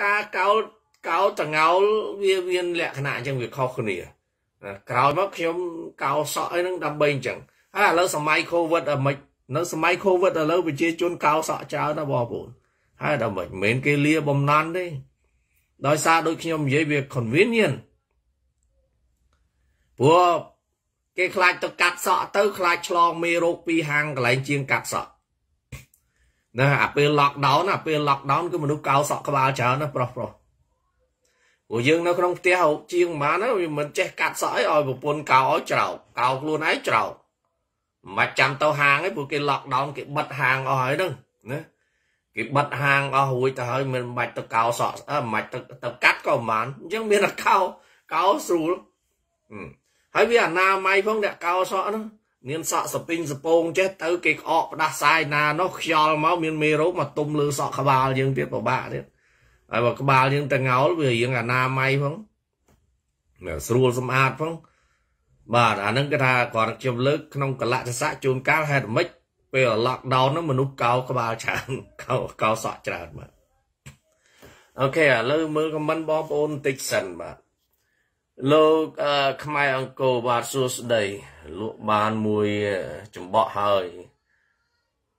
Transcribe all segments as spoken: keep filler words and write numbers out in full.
ca cao cao tầng áo viên viên lẹ nạn trong việc khó khăn nè cao mắc trong cao sỏi nó đâm bên chẳng à lỡ sầm mai khô vật ở mệt nó sầm mai khô vật ở lỡ bị chia chôn cao sọ cháo nó bò bổn hay là mệt mến cái lia bầm nan đấy đói xa đôi khi dễ việc còn viễn nhiên của cái khai tôi cắt sọ tới khai cho mê rô pi hàng lại chiên cắt sọ nè à pê lọt đó nè pê lọt đó cứ mà lúc cao sọ các bà cháo nó pro pro của dương nó không té hậu chiên má nó mình che cắt sỏi rồi một buồn cao ói trầu cao luôn ấy trầu mà chạm tàu hàng ấy của cái lọt đó cái bật hàng ở ấy đâu nữa cái bật hàng ở hồi ta hơi mình mạch tao cao sọ à, mạch tao tao cắt còn mán chứ biết là cao cao sù lắm hãy biết là na may phong đẹp cao sọ nó nên sọ sập pin sập bông chết tới cái ọ đã sai na nó kheo máu miền mê rốt mà tung lư sọ khà bà riêng tiếp của bà đấy à bà khà bà riêng tàng áo về riêng là na may phong là sù sầm ạt phong bà đã nâng cái thà còn chụp lướt không còn lại xã chôn cá hay là mấy bây giờ lọt đau nó mà nút cao các bà chẳng cao cao sọ chả mà ok à lơ mơ comment bom ôn tích sần mà lô khai ông cô bà xua đầy lụa bàn mùi chấm bọ hơi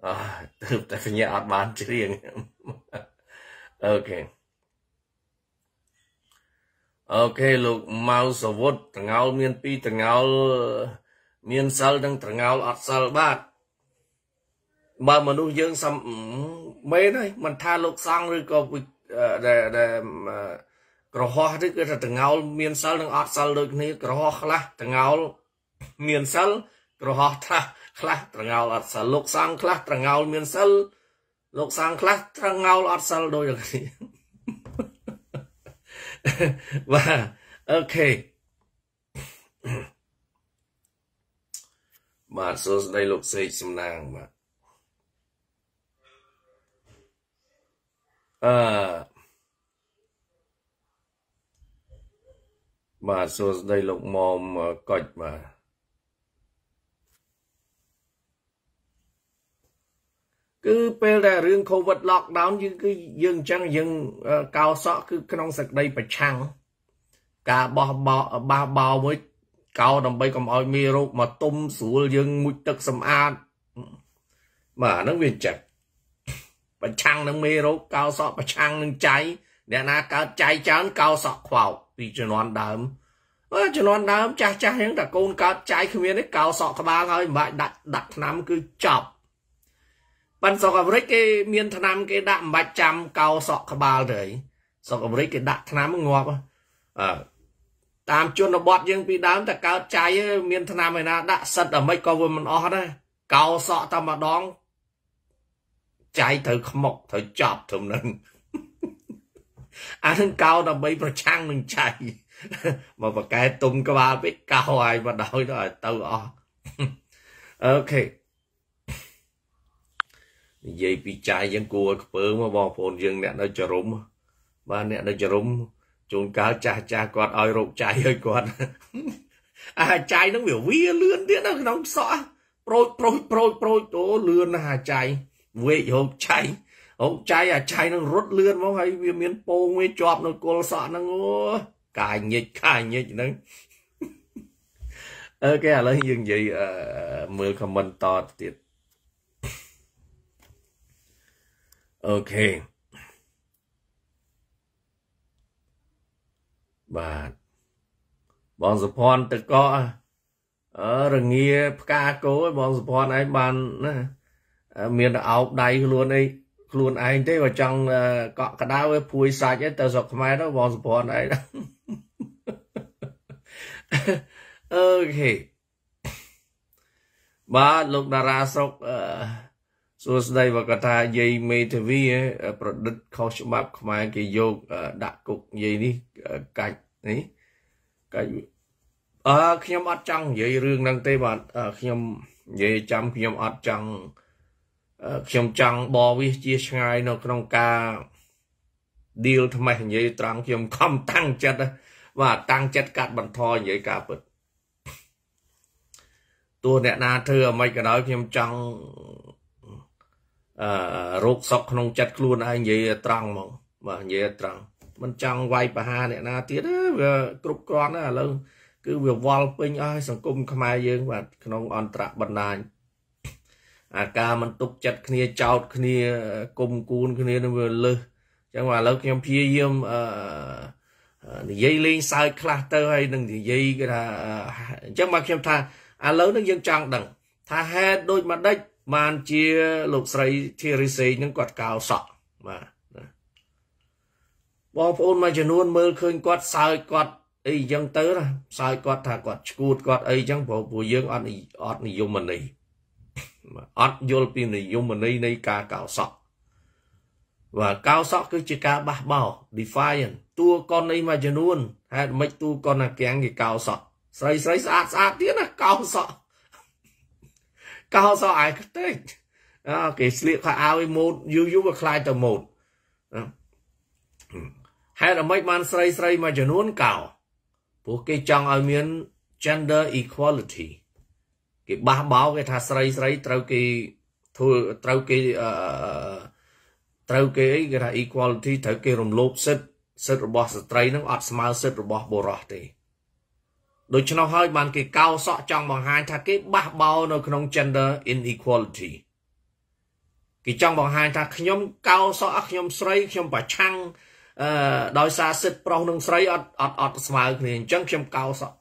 à từ tại phải nhẹ bàn chứ riêng ok ok lục mau sầu vót thằng áo miên pi thằng áo miên sal đang thằng áo ạt sal bát mà mình nuôi dưỡng xăm mấy đấy mình tha lục sang rồi có để để cỏ hoa đấy cái thằng ngáo miền sầu đang ắt sầu được này cỏ hoa khla thằng ngáo miền sầu cỏ hoa tha khla thằng ngáo ắt sầu lục sang khla thằng ngáo miền sầu lục sang khla thằng ngáo ắt sầu đôi được này và ok mà số đây lục xây xâm nàng mà à mà số đây lục mồm cạch mà cứ pel là riêng khâu vật lọt đón như cứ dừng chăng dừng uh, cao sọ cứ trong sạch đây phải chăng cả bò bò ba bò với cao đồng bay còn oi mi rô mà tôm sủa dừng mũi tật sầm an mà nó viên chặt bà chăng nâng mê rốt cao sọ bà chăng nâng cháy để nó cháy chán cao sọ khảo vì cho nó đám cho nó đám cháy cháy nhưng ta con cao cháy không biết cao sọ các bà thôi mà đặt đặt nắm cứ chọc bắn sọ gặp rích cái miên thằng nắm cái đạm bạch trăm cao sọ các bà đấy sọ gặp rích cái đặt nắm ngọt à tam chôn nó bọt nhưng vì đám ta cao cháy miên thằng nắm này nó đã sật ở mấy con vừa mình ót đấy cao sọ ta mà đón cháy thử mọc thử chọc thử nâng anh cao là mấy bà chăng nâng cháy mà bà cái tung các bà biết cao ai mà đói đó là tao o ok vậy bị cháy dân cua bớ mà bò phồn dân nẹ nó cho rúm ba nẹ nó cho rúm chôn cáo cha cha con oi rụng cháy ơi con à cháy nó biểu vi lươn thế nó nóng sọ prôi prôi prôi prôi tố lươn hà cháy vậy hộp cháy hộp cháy à cháy nó rút lươn máu hay vì miếng pô nguyên chọp nó cô sọ nó ngô cài nhịch cài nhịch nó ơ cái à lấy dương gì uh, mưa comment to tiệt ok bà bọn support tự có ở rừng nghe ca cố bọn support ấy bàn miền áo đầy luôn ấy luôn anh thế vào trong cọ cả đau ấy phui sạch ấy tao dọc mai đó vào support đấy đó ok ba lúc đã ra sốc xuống đây và cả ta dây mê tv ấy product coach map mai cái vô đặt cục dây đi cạch đấy cái à khi em ăn trăng dây riêng năng tây bạn khi em dây chăm khi em ăn trăng trong trăng bò với chia sẻ nó trong ca điều thằng mày vậy trăng trong không tăng chất và tăng chất cát bản thò vậy cả vật tôi nè na thưa mấy cái đó trong trăng rốt sọc không chất luôn ai vậy trăng mong mà nhẹ trắng mình chẳng vay bà hà này na tiếc cục con là lâu cứ việc vào pin ai sang cùng khai dương và nông an trạc bận này à cả mình tục chặt kia chào kia cùng cuốn kia nó vừa lơ chẳng qua lâu khi phi yếm dây lên sai cluster hay đừng thì dây cái là chẳng mà khi tha à lớn nó dân trang đằng tha hết đôi mặt đấy màn chia lục sấy chia sấy những quạt cao sọ mà bỏ phun mà chỉ luôn mơ khơi quạt sai quạt ấy dân tới là sai quạt thà quạt cút quạt ấy chẳng bỏ bùi dương ăn gì ăn gì dùng mình này ăn vô pin này dùng mình này này cả cao sọ và cao sọ cứ chỉ cả ba bao defiant tua con này mà chỉ luôn hay mấy tu con là kén thì cao sọ sấy sấy sát sát tiếc là cao sọ cao sọ ai cái à, cái sliệp phải ao một du du và khai tờ một à. Hay là mấy man sấy sấy mà cho nuôn cào, buộc cái trong ở miền gender equality, cái ba báo cái thà sấy sấy trâu cái thua trâu cái trâu cái cái thà equality trâu cái rồng lốp sét sét robot sấy nó ắt smile sét robot bồ rọt đi, đối cho nó hơi bàn cái cao sọ trong bằng hai thà cái ba báo nó không gender inequality, cái trong bằng hai thà nhóm cao sọ nhóm sấy nhóm bà chăng đói xa xịt pro nông sấy ọt ọt ọt smile này chẳng xem cao sọ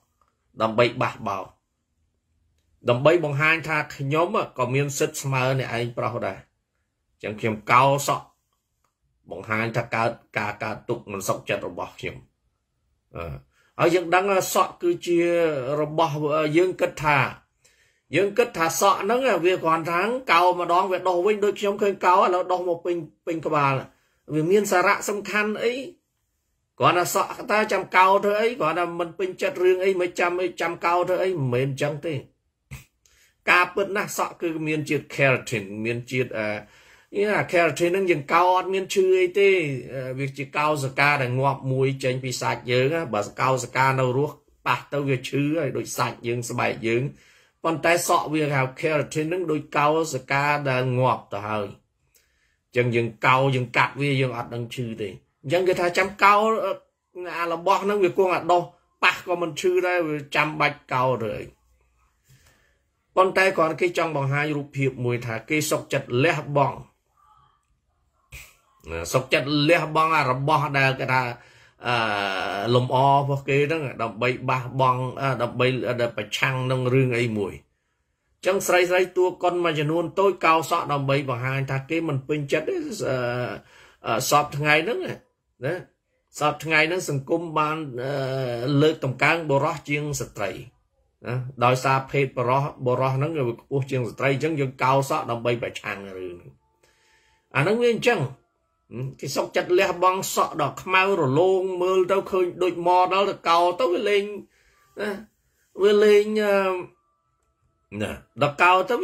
đầm bậy bả bảo đầm bậy bằng hai thà nhóm có miên xịt smile này anh pro đây chẳng xem cao sọ bằng hai thà cả cả cả tục mình sọc chặt robot nhỉ ở dân đang sọ cứ chia robot dân kết thà dân kết thà sọ nó là việc hoàn thắng cao mà đón về đồ với đôi khi không cao là đo một pin pin các bà vì miên xà rạ xâm khăn ấy còn là sọ ta chăm cao thôi ấy còn là mình pin chặt riêng ấy mới chăm ấy chăm cao thôi ấy mềm chẳng thế ca bớt na sọ cứ miên chiết keratin miên chiết à như là keratin nó dừng cao miên chư ấy thế việc chỉ cao giờ ca là ngọt mùi chanh bị sạch dướng á bà cao giờ ca đâu ruốc bạc tao việc chư rồi đôi sạch dướng sạch dướng còn tay sọ việc hào keratin nó đôi cao giờ ca là ngọt tao chẳng dừng cao dừng cắt về dừng ăn đằng chư thì chẳng cái thà chăm cao à là bọt nó việc con ăn đâu bạc còn mình chư đây chăm bạch cao rồi con tay còn cái trong bằng hai rụp hiệp mùi thà cái sọc chặt lé bong sọc chặt lé bong là bọt đây cái thà lồng o hoặc cái đó là đập bay ba bong đập bay đập phải chăng nông rương ấy mùi chẳng say say tua con mà luôn tối cao sọ đồng bấy bằng hai thà cái mình pin chất sọp ngày nữa nè sọp ngày nó sừng cung ban lơ tầm cang bờ rót chiên sệt tẩy đòi xa phê bờ rót bờ rót nó người uống chiên sệt tẩy chẳng dùng cao sọ đồng bấy phải chàng rồi à nó nguyên chăng cái sọc chặt lẹ băng sọ đỏ mau rồi luôn mưa đâu khơi đôi mò đó là cao tao với lên với lên nè đập cao tới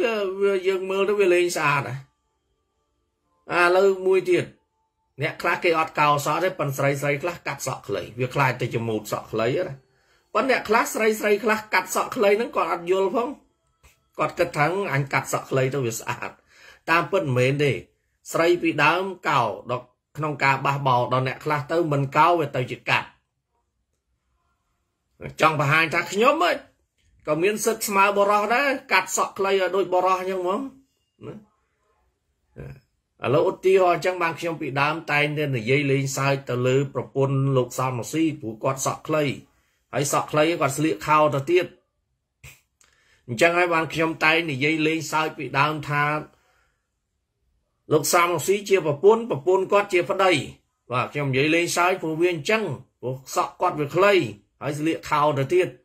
dương mưa tới về lên xa này à lơ mùi tiền nè khá cái ọt cao sọ đấy phần sấy sấy khá cắt sọ lấy việc lại từ chừng một sọ lấy đấy vấn nè khá sấy sấy khá cắt sọ lấy nó còn ăn vô không còn cái thằng anh cắt sọ lấy tôi việc sạch tam phân mến để sấy bị đám cào đọt nông cà ba bò đọt nè khá tới mình cao về tới chỉ cắt trong và hai thằng nhóm ấy có miếng sứt smile bò rò đấy cắt sọ clay đôi bò rò nhưng mà à lỡ ti ho chẳng bằng khi ông bị đám tay nên là dây lên sai từ lư propon lục sao mà xí phủ quạt sọ clay hay sọ clay quạt sliệt khao đầu tiên chẳng ai bằng khi ông tay này dây lên sai bị đám tha lục sao mà xí chia propon propon quạt chia phát đầy và khi ông dây lên sai phủ viên chẳng phủ sọ quạt về clay hay sliệt khao đầu tiên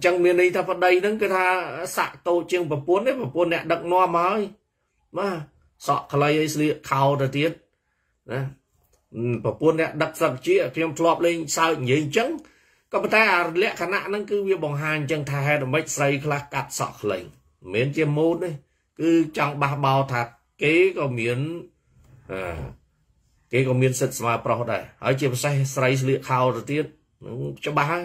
chẳng miền này ta vào đây đứng cái tha sạ tô chiêng và cuốn đấy và cuốn nẹt đặng no mới mà sọ khay ấy sliệt khâu ra tiết và cuốn nẹt đặng sập chia phim flop lên sao nhỉ chẳng có ta lẽ khả năng nó cứ việc bằng hàng chẳng thà hay là mấy xây là cắt sọ khay miền chiêm môn đấy cứ chẳng ba bao thật cái có miền cái có miền sệt mà pro đây ở chiêm xây xây sliệt khâu ra tiết cho ba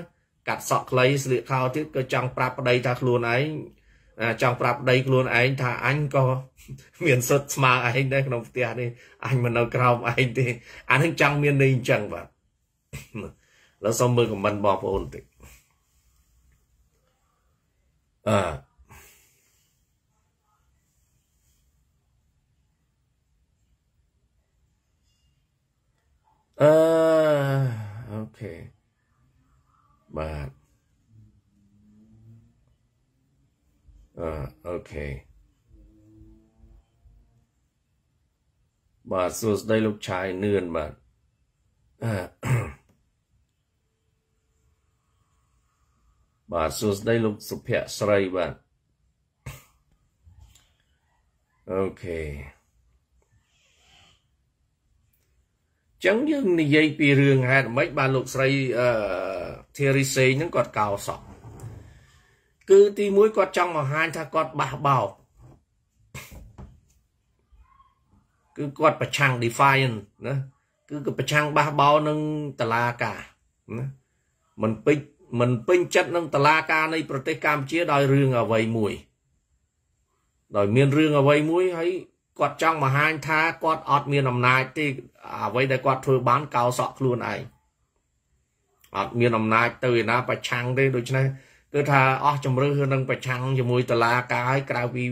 cắt sọ lấy sliệt khao tiết cơ trong prap đây ta luôn ấy chọc rạp đây luôn anh thà anh có miền sốt mà anh đây không tiền đi anh mà nó cao anh thì anh chẳng miền đi chẳng vậy là xong mưa của mình bỏ vào ổn định à à ok bạn à ok bà xuống đây lúc trái nươn bạn à. Bà xuống đây lúc sụp hẹ sợi bạn ok chẳng những như dây pì rừng hay là mấy bà lục sợi thierry xê những con cào sọc cứ tí mũi con trong mà hai thằng con bà bảo cứ con bà chàng defiant nữa cứ bà chàng bà bảo nâng tà la cả mình pích mình pinh chất nâng tà la ca này protê cam chia đòi rương ở vầy mùi đòi miên rương ở vầy mùi ấy quạt trong mà hai tha quạt ọt miên nằm nai thì à vầy đây quạt thôi bán cao sọt luôn này ọt miên nằm nai từ nó phải chăng đây đôi chứ này cứ tha ọt trong rương nâng phải chăng cho mùi tà la ca ấy cả vì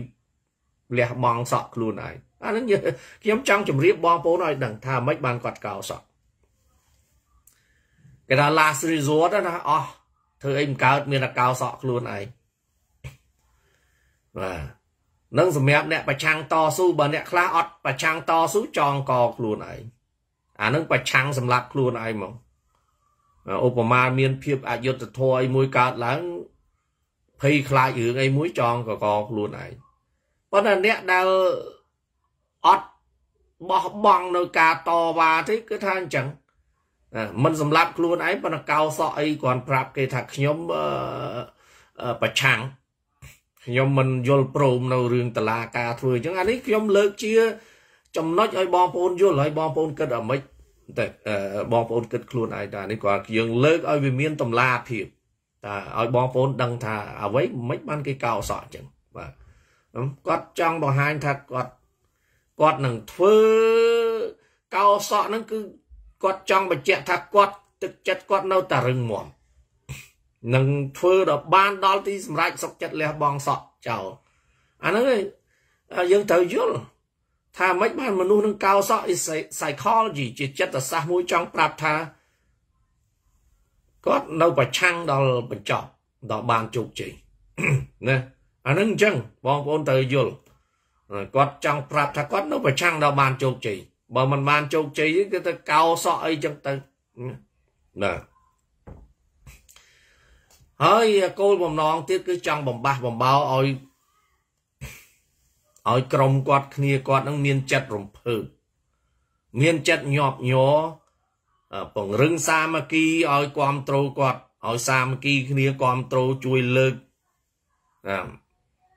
lẹ bong sọt luôn này à nó như kiếm trong chùm riếp bong phố này đằng tha mấy bàn quạt cao sọt cái đó là last resort đó nè ọt thưa em cao miền là cao sọ luôn này và nâng sầm mép nè bà chang to su bà nè khla ọt bà chang to su tròn cò luôn này à nâng bà chang sầm lạc luôn này mông Obama miền phiệp à yết thôi mũi cao láng phi khla dưỡng ấy mũi tròn cò cò luôn này còn là nè đào ọt bò bong nơi cà to và thế cứ than chẳng mình sầm lạp luôn ấy mà nó cao sọ ấy còn prap cái thằng nhóm bà chàng nhóm mình vô prom nào riêng tà la cà thôi chẳng anh ấy nhóm lớn chia trong nói chơi bom phun vô lại bom phun kết ở mấy bom phun kết luôn này ta nên còn riêng lớn ở về miền tầm la thì ta ở bom phun đằng thà ở với mấy ban cái cao sọ chẳng và quạt trong bò hai thằng quạt quạt nằng phơ cao sọ nó cứ quạt trong và chẹt thạc quạt thực chất quạt nâu tà rừng mỏm nâng phơ đó ban đó thì rạch sọc chất lè bong sọt chào anh ơi dân thờ dứt thà mấy bạn mà nuôi nâng cao sọt psychology chỉ chất là xa mũi trong prap thà quạt nâu và chăng đó là bình chọn đó bàn chụp chỉ nè anh ưng chân bong con thờ dứt quạt trong prap thà quạt nâu và chăng đó bàn chụp chỉ mà mình bàn châu trí cái ta cao sọ ấy chẳng ta nè hơi cô bồng non tiếc cứ trong bồng bạc bồng bao ôi ôi còng quạt kia quạt nó miên chật rụm phừ miên chật nhọp nhó bồng rừng xa mà kia ôi quam trâu quạt ôi xa mà kia kia quam trâu chui lợn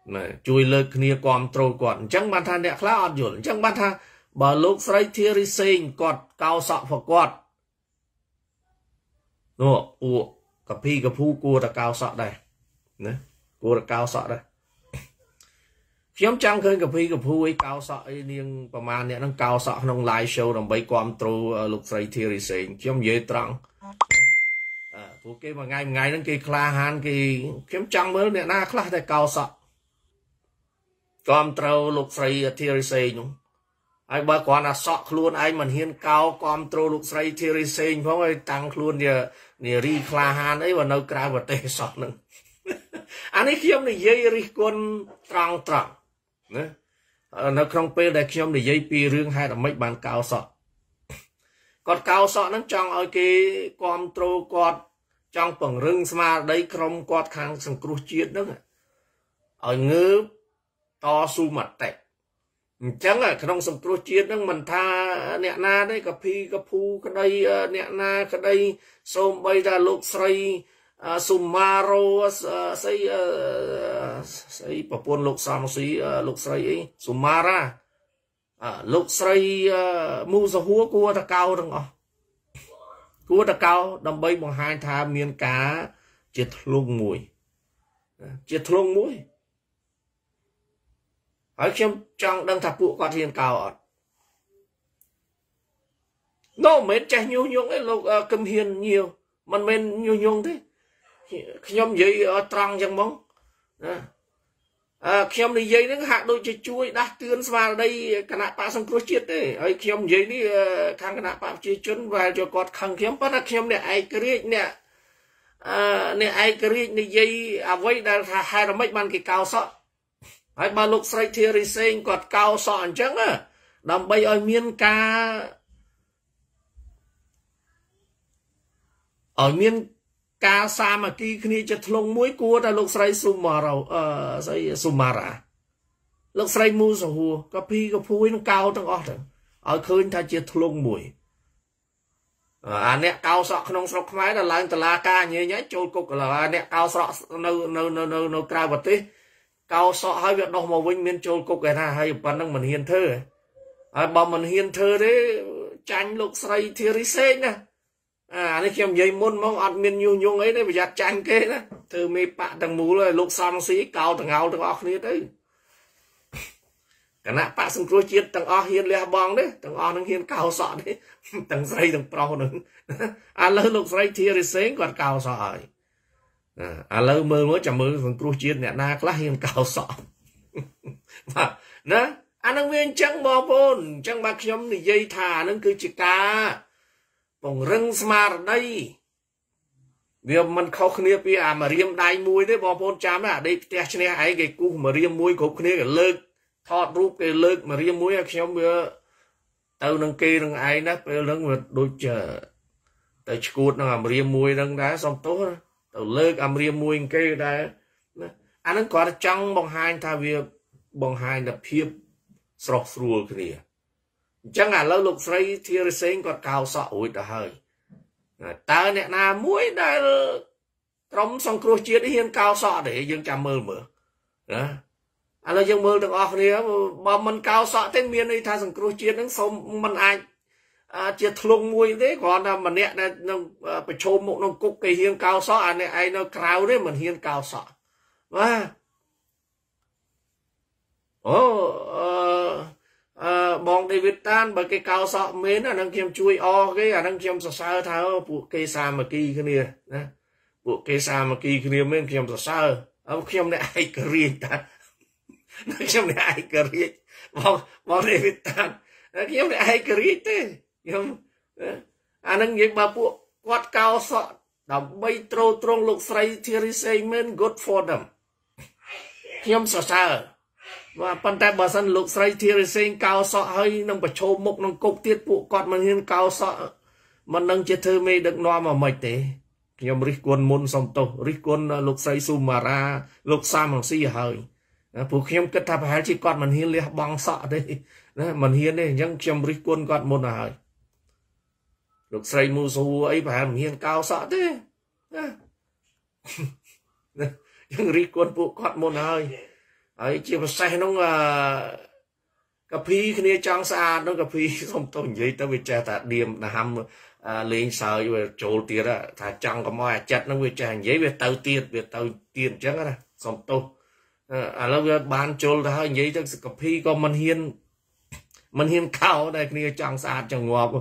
nè chui lợn kia quam trâu quạt chẳng bàn than đẹp lá dồn chẳng bàn than bà lúc sấy thierry sinh quạt cao sọ và quạt nọ u cặp phi cặp phu cua là cao sọ đây nè cua là cao sọ đây nhóm trăng khơi cặp phi cặp phu ấy cao sọ ấy niêng bà man nè nó cao sọ nông live show đồng bấy quam trâu lúc sấy thierry sinh nhóm dễ trăng à phụ kia mà ngày ngày nó kia kha han kia nhóm trăng mới nè na kha thì cao sọ quam trâu lúc sấy thierry sinh ai bà còn là sọ luôn ai mình hiên cao control lục say thierry sinh phóng ai tăng luôn giờ nè ri kha han ấy và nấu cá và tê sọ nữa anh ấy khiêm này dây ri con trăng trăng nữa nấu không pe để khiêm này dây pi riêng hay là mấy bàn cao sọ còn cao sọ nó trong ở cái control quạt trong phần rừng mà đấy không quạt khang sang cru chiết nữa ở ngứa to su mặt tẹt chẳng là trong sông Cửu Chiết đang mình tha nẹn na đấy cà phê cà phu cái đây nẹn na cái đây sôm bay ra lục sậy sumaro sậy sậy bà buôn lục sam sậy lục sậy sumara lục sậy mu sa húa cua ta cao đúng không cua ta cao đầm bay bằng hai tha miên cá chết luôn mùi chết luôn mùi Hỏi khiêm trong đăng thập vụ quạt hiền cao ọt. Nó mến chạy nhu nhung ấy lúc cầm hiền nhiều. Mình mến nhu nhung thế. Khiêm dây trăng chẳng bóng. Khiêm này dây nó hạ đôi chơi chuối đã tương vào đây. Cả nạ bạc xong cổ chết đấy. Khiêm dây đi khăn cả nạ bạc chơi chân vào cho cọt khăn khiêm. Bắt là khiêm này ai cứ riêng nè. Này ai cứ riêng này dây. À vây đã hai đồng mấy bàn cái cao sọ. Hãy bà lúc sạch thì rì xênh quạt cao sọn chẳng á. Đầm bây ôi miên ca. Ở miên ca xa mà kì khní chất lông mũi cua ta lúc sạch xùm mà rào. Xùm mà rà. Lúc sạch mù xa hùa. Có phí có phúi nó cao trong ọt. Ở khơi ta chất lông mũi. À nẹ cao sọ khăn ông sọc máy là lãng tà la ca nhé nhé. Chôl cục là nẹ cao sọ nâu cao vật tí. Cao sọ hai việc đó mà vinh miên chôn cục cái này hay bắn năng mình hiền thơ à, bà mình hiền thơ đấy tranh lục sợi thì rì xếch nè à nó kèm dây môn mong ăn miên nhu nhung ấy đấy bây giờ tranh kê đó thơ mê bạn thằng mũ là lục xong xí cao thằng áo thằng ọc như đấy cái nạ bạn xong rồi chết thằng ọc hiền lè bong đấy thằng ọc nó hiền cao sọ đấy thằng dây thằng pro nữa à lỡ lục sợi thì rì xếch còn cao sọ ấy. À lâu mơ mới chẳng mơ phần cổ chiết nè na khá hiền cao sọ mà nó anh đang viên chẳng bò bồn chẳng bạc nhóm thì dây thả nó cứ chỉ cá bồng rừng smart đây việc mình khâu khné pia à mà riêng đai muối đấy bò bồn chám à đây test này ấy cái cu mà riêng muối cục khné cái lợn thọt rúp cái lợn mà riêng muối bạc nhóm vừa tàu nâng kê nâng ấy nè bây giờ nó đôi chờ tới cột nó mà riêng muối nâng đá xong tốt lợn âm riêng muối kê đấy, anh nó có trăng bằng hai thay vì bằng hai là phép sọc sùa cái này, chẳng hạn lâu lục say thiêng sinh còn cao sọ ủi đã hơi, ta nè na muối đã trong sông cua chia đi hiên cao sọ để dân chạm mơ mở, đó, anh là dân mơ được ở cái này, mà mình cao sọ tên miền này thay sông cua chia đến sông mình ai chia thùng muối đấy còn là mình nè là phải chôm một nông cúc cây hiên cao sọ anh này ai nó cao đấy mình hiên cao sọ mà ô bọn David tan bởi cái cao sọ mến là đang kem chui o cái là đang kem sờ sờ tháo bộ cây sa mà kỳ cái này nè bộ cây sa mà kỳ cái này mới kem sờ sờ ông kem này ai cười ta kem này ai cười bọn bọn David tan kem này ai cười thế anh đang nghĩ bà bộ quát cao sọ đầm bay trâu trông lục say thiêng sinh men good for them nhom sờ sờ và bàn tay bà săn lục say thiêng sinh cao sọ hơi nâng bạch châu mộc nâng cục tiết bộ quạt mình hiên cao sọ mình nâng chết thơ mê được no mà mệt thế nhom rít quân môn sòng tàu rít quân lục say sumara lục sam bằng si hơi phụ nhom kết thập hai chỉ quạt mình hiên lẹ băng sọ đây mình hiên đây nhưng nhom rít quân quạt môn là hơi lục say mù sù ấy phải làm hiền cao sợ thế, nhưng ri quân phụ quạt môn hơi, ấy chỉ một say nó là cà phê cái này trang xa nó cà phê không tồn gì tao bị che ta điểm là ham lên sợ rồi trộn tiền đó, thà trang có mỏi chặt nó bị che giấy về tàu tiền về tàu tiền chứ cái không tồn, à lâu bán trộn là hơi giấy tao cà phê có mình hiền mình hiền cao đây cái này trang xa trang ngọt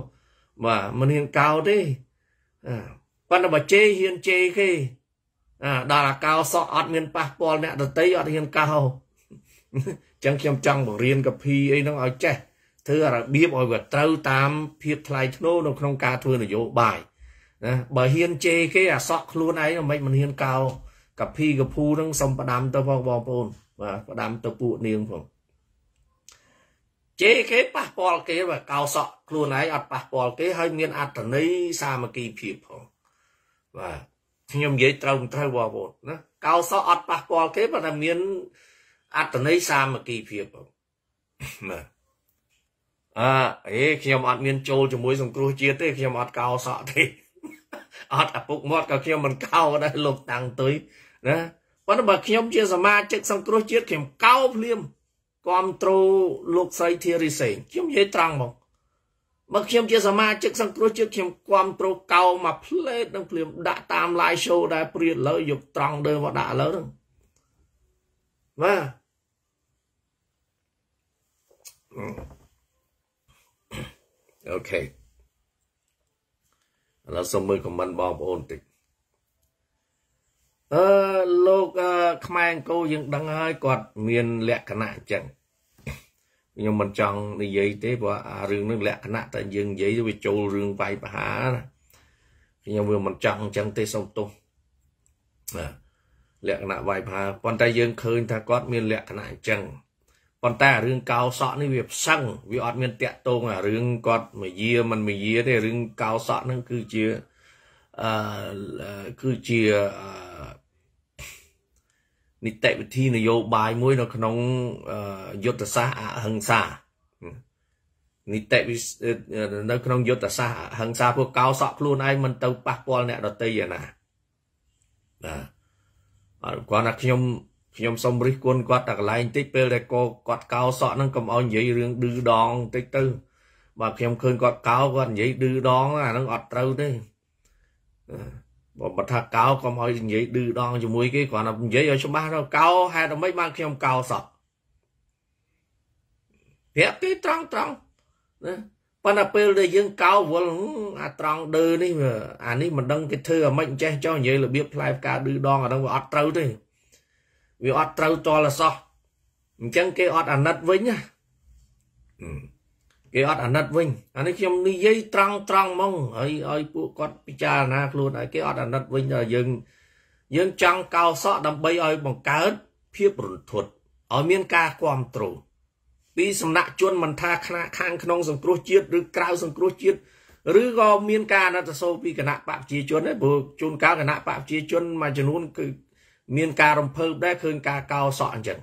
mà mình hiền cao đấy, quan là bà chê hiền chê khi, à, đó là cao sọ ọt miền bắc bò nè, đợt tây ọt hiền cao, chẳng xem chẳng bảo riêng cà phê ấy nó ở che, thứ là biết mọi vật trâu tam phiệt lại nô nó không ca thưa là vô bài, bởi hiền chê khi à sọ luôn ấy là mấy mình hiền cao, cà phê cà phu nó xong bà đám tơ vò vò bồn, và bà đám tơ phụ niềng phòng. Chế cái bà bò kế và cao sọ luôn ấy ọt bà bò kế hơi miên ạt ở nơi xa mà kỳ phiệp và nhầm dễ trông thay bò bột nó cao sọ ọt bà bò kế và làm miên ạt ở nơi xa mà kỳ phiệp mà à ấy khi mà ọt miên trâu cho mỗi dòng cua chia thế khi mà ọt cao sọ thì ọt à phục mót cả khi mà mình cao ở đây lục tăng tới đó còn bà khi mà chia ra ma chết xong cua chia thì cao liêm con trâu lục say thiêng rì xèn khiêm dễ trăng mong mà khiêm chia sẻ chức sang trôi chiếc khiêm con trâu cao mà ple đang khiêm đã tam lai show đã priệt lợi dục trăng đời và đã lớn mà โอเค แล้วสมมุติก็มันบ่ còn ta rừng cao sọ nên việc xăng vì ọt miền tẹt tôn à rừng cọt mà dìa mình mà dìa thì rừng cao sọ nó cứ chia cứ chia nịt tệ thi này vô bài muối nó nóng vô ta xa hằng xa nịt tệ nó nóng vô ta xa hằng xa vô cao sọ luôn ai mình tàu bạc con nè đợt tây vậy nè còn là khi nhom xong rít quân quát đặc lại tích bê để cô quát cao sọ nó cầm áo giấy riêng đưa đòn tích tư và khi em khơi quát cao quát giấy đưa đòn là nó ọt trâu đấy bọn bật thà cao cầm áo giấy đưa đòn cho mũi cái còn là giấy ở số ba đâu cao hai đồng mấy ba khi em cao sọ đẹp tí trăng trăng và là bê để dương cao vẫn à trăng đưa đi mà anh ấy mình đăng cái thư ở mệnh che cho vậy là biết live cá đưa đòn ở đâu ọt trâu đấy vì ọt trâu to là sao chẳng cái ọt ảnh nát vinh á ừ. Cái ọt ảnh nát vinh anh ấy không đi dây trăng trăng mong ấy ấy phụ con picha na luôn ấy cái ọt ảnh nát vinh là dừng dừng trăng cao sọ đầm bay ấy bằng cá ớt phiếp rụt thuật ở miền ca quam trù đi sầm nạ chuôn mình tha khang khang khong sầm cua chiết rứ cao sầm cua chiết rứ go miền ca nó sẽ sâu pi cái nạ bạc chi chuôn đấy bự chuôn cá cái nạ bạc chi chuôn mà chỉ luôn cứ miền ca rồng phơm đấy khơi ca cao sọ anh chẳng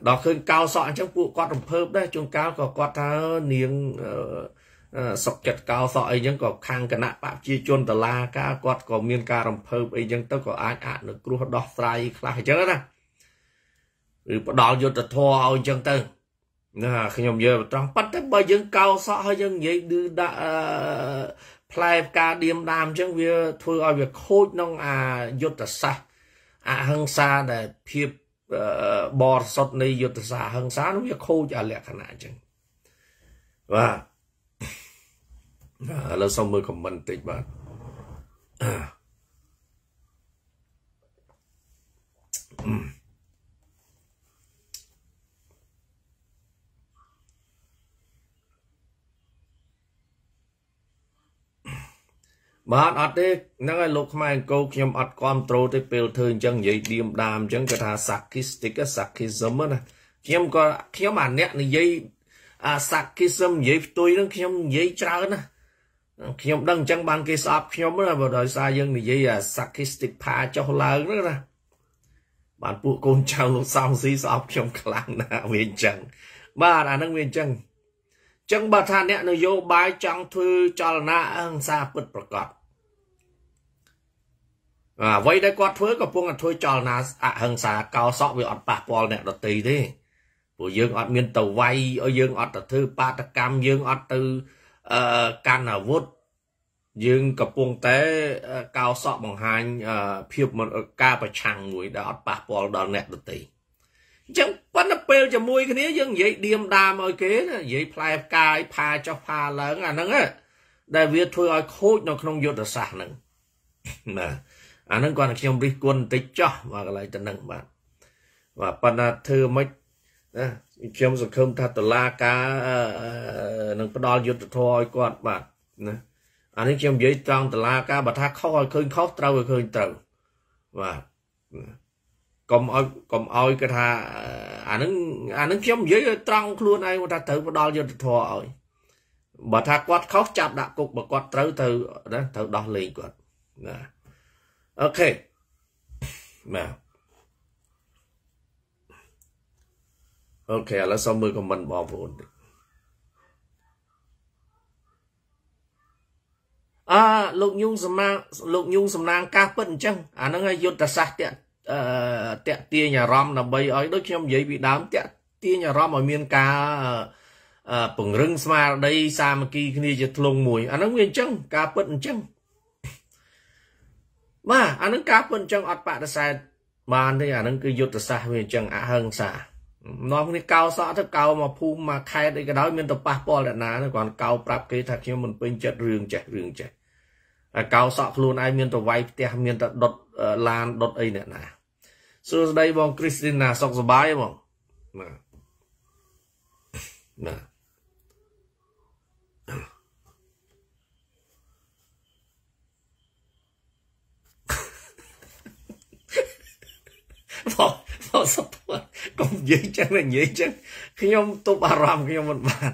đó khơi cao sọ anh chẳng cụ quạt rồng phơm đấy chung cao có quạt tháo niềng sọc chật cao sọ ấy chẳng có khang cả nạp bạc chia chôn tờ la ca quạt có miền ca rồng phơm ấy chẳng tớ có ai ạ được cua đỏ trai khai chớ đó rồi bắt đầu vô tờ thua anh chẳng tớ khi nhom giờ trong bắt tới bây giờ cao sọ hay chẳng vậy đưa đã Play ca điềm đam chẳng việc thôi ở việc khôi nông à yết sa à hăng sa để phìp bò sọt này yết sa hăng sa nó việc khôi trả lệ khả năng chẳng và là xong mới comment tích bạn bạn ở đây năng ai lục mai câu nhom ở control để bèo thường chẳng vậy điềm đam chẳng cái thà sarcastic cái sarcasm á nhom có nhom mà nét này vậy à sarcasm vậy tôi nó nhom vậy trơn á nhom đăng chẳng bàn cái sập nhom là vào đời xa dân này vậy à sarcastic pha cho lớn nữa ra bạn phụ con trâu lục xong xí sập nhom khlang na viên chẳng ba là năng viên chẳng chẳng bà tha nét này vô bái chẳng thư cho na xa bứt bật à vậy đây quạt phơi có phong là thôi cho na à hằng xa cao sọ với ọt bạc bò nè đợt tì thế của dương ọt miền tàu vay ở dương ọt thư ba đặc cam dương ọt từ can ở vút dương cặp phong té cao sọ bằng hai phiêu một ca và chàng mũi đã ọt bạc bò đợt nè đợt tì chẳng bắt nó bèo cho mui cái này dân vậy điềm đam ơi kế vậy play cài pha cho pha lớn à nâng á đại việt thôi ai khôi nó không vô được sạc nâng nè à nâng còn khi ông đi quân tích cho và lại tận nâng bạn và pan thưa mấy khi ông dùng cơm tha từ la cá nâng bắt đo vô được thôi còn bạn nè à nâng khi ông giấy trang từ la cá bà tha khói khơi khóc trâu rồi khơi trâu và cầm oi cầm oi cái thà anh đứng anh đứng trong dưới trăng luôn ai mà ta tự mà đo vô thò ơi bà tha quát khóc chạp đạp cục bà quát trâu từ đó từ đo liền quát ok mà ok là xong mười còn mình bỏ vốn à lục nhung sầm nang lục nhung sầm nang cá bận chăng anh nó ngay vô ta sạch tiện tẹt tia nhà rom là bây ấy đôi khi ông dễ bị đám tẹt tia nhà rom ở miền ca bừng rưng mà đây xa mà kia kia giật lông mùi anh nó nguyên chân cá bận chân mà anh nó cá bận chân ọt bạ đã sai mà anh thấy anh nó cứ giật ra xa nguyên chân à hơn xa nó cũng đi cao sọ thức cao mà phu mà khai đây cái đó mình tập ba po là ná nó còn cao bạc cái thật như mình bên chợ rừng chợ rừng chợ cao sọ luôn ai miền tập vay tiền miền tập đốt lan đốt ấy nè nè xưa đây bọn Christina sọc sờ bái bọn nè nè bỏ bỏ sập còn dễ chăng là dễ chăng khi nhom tụp bà rầm khi nhom một bàn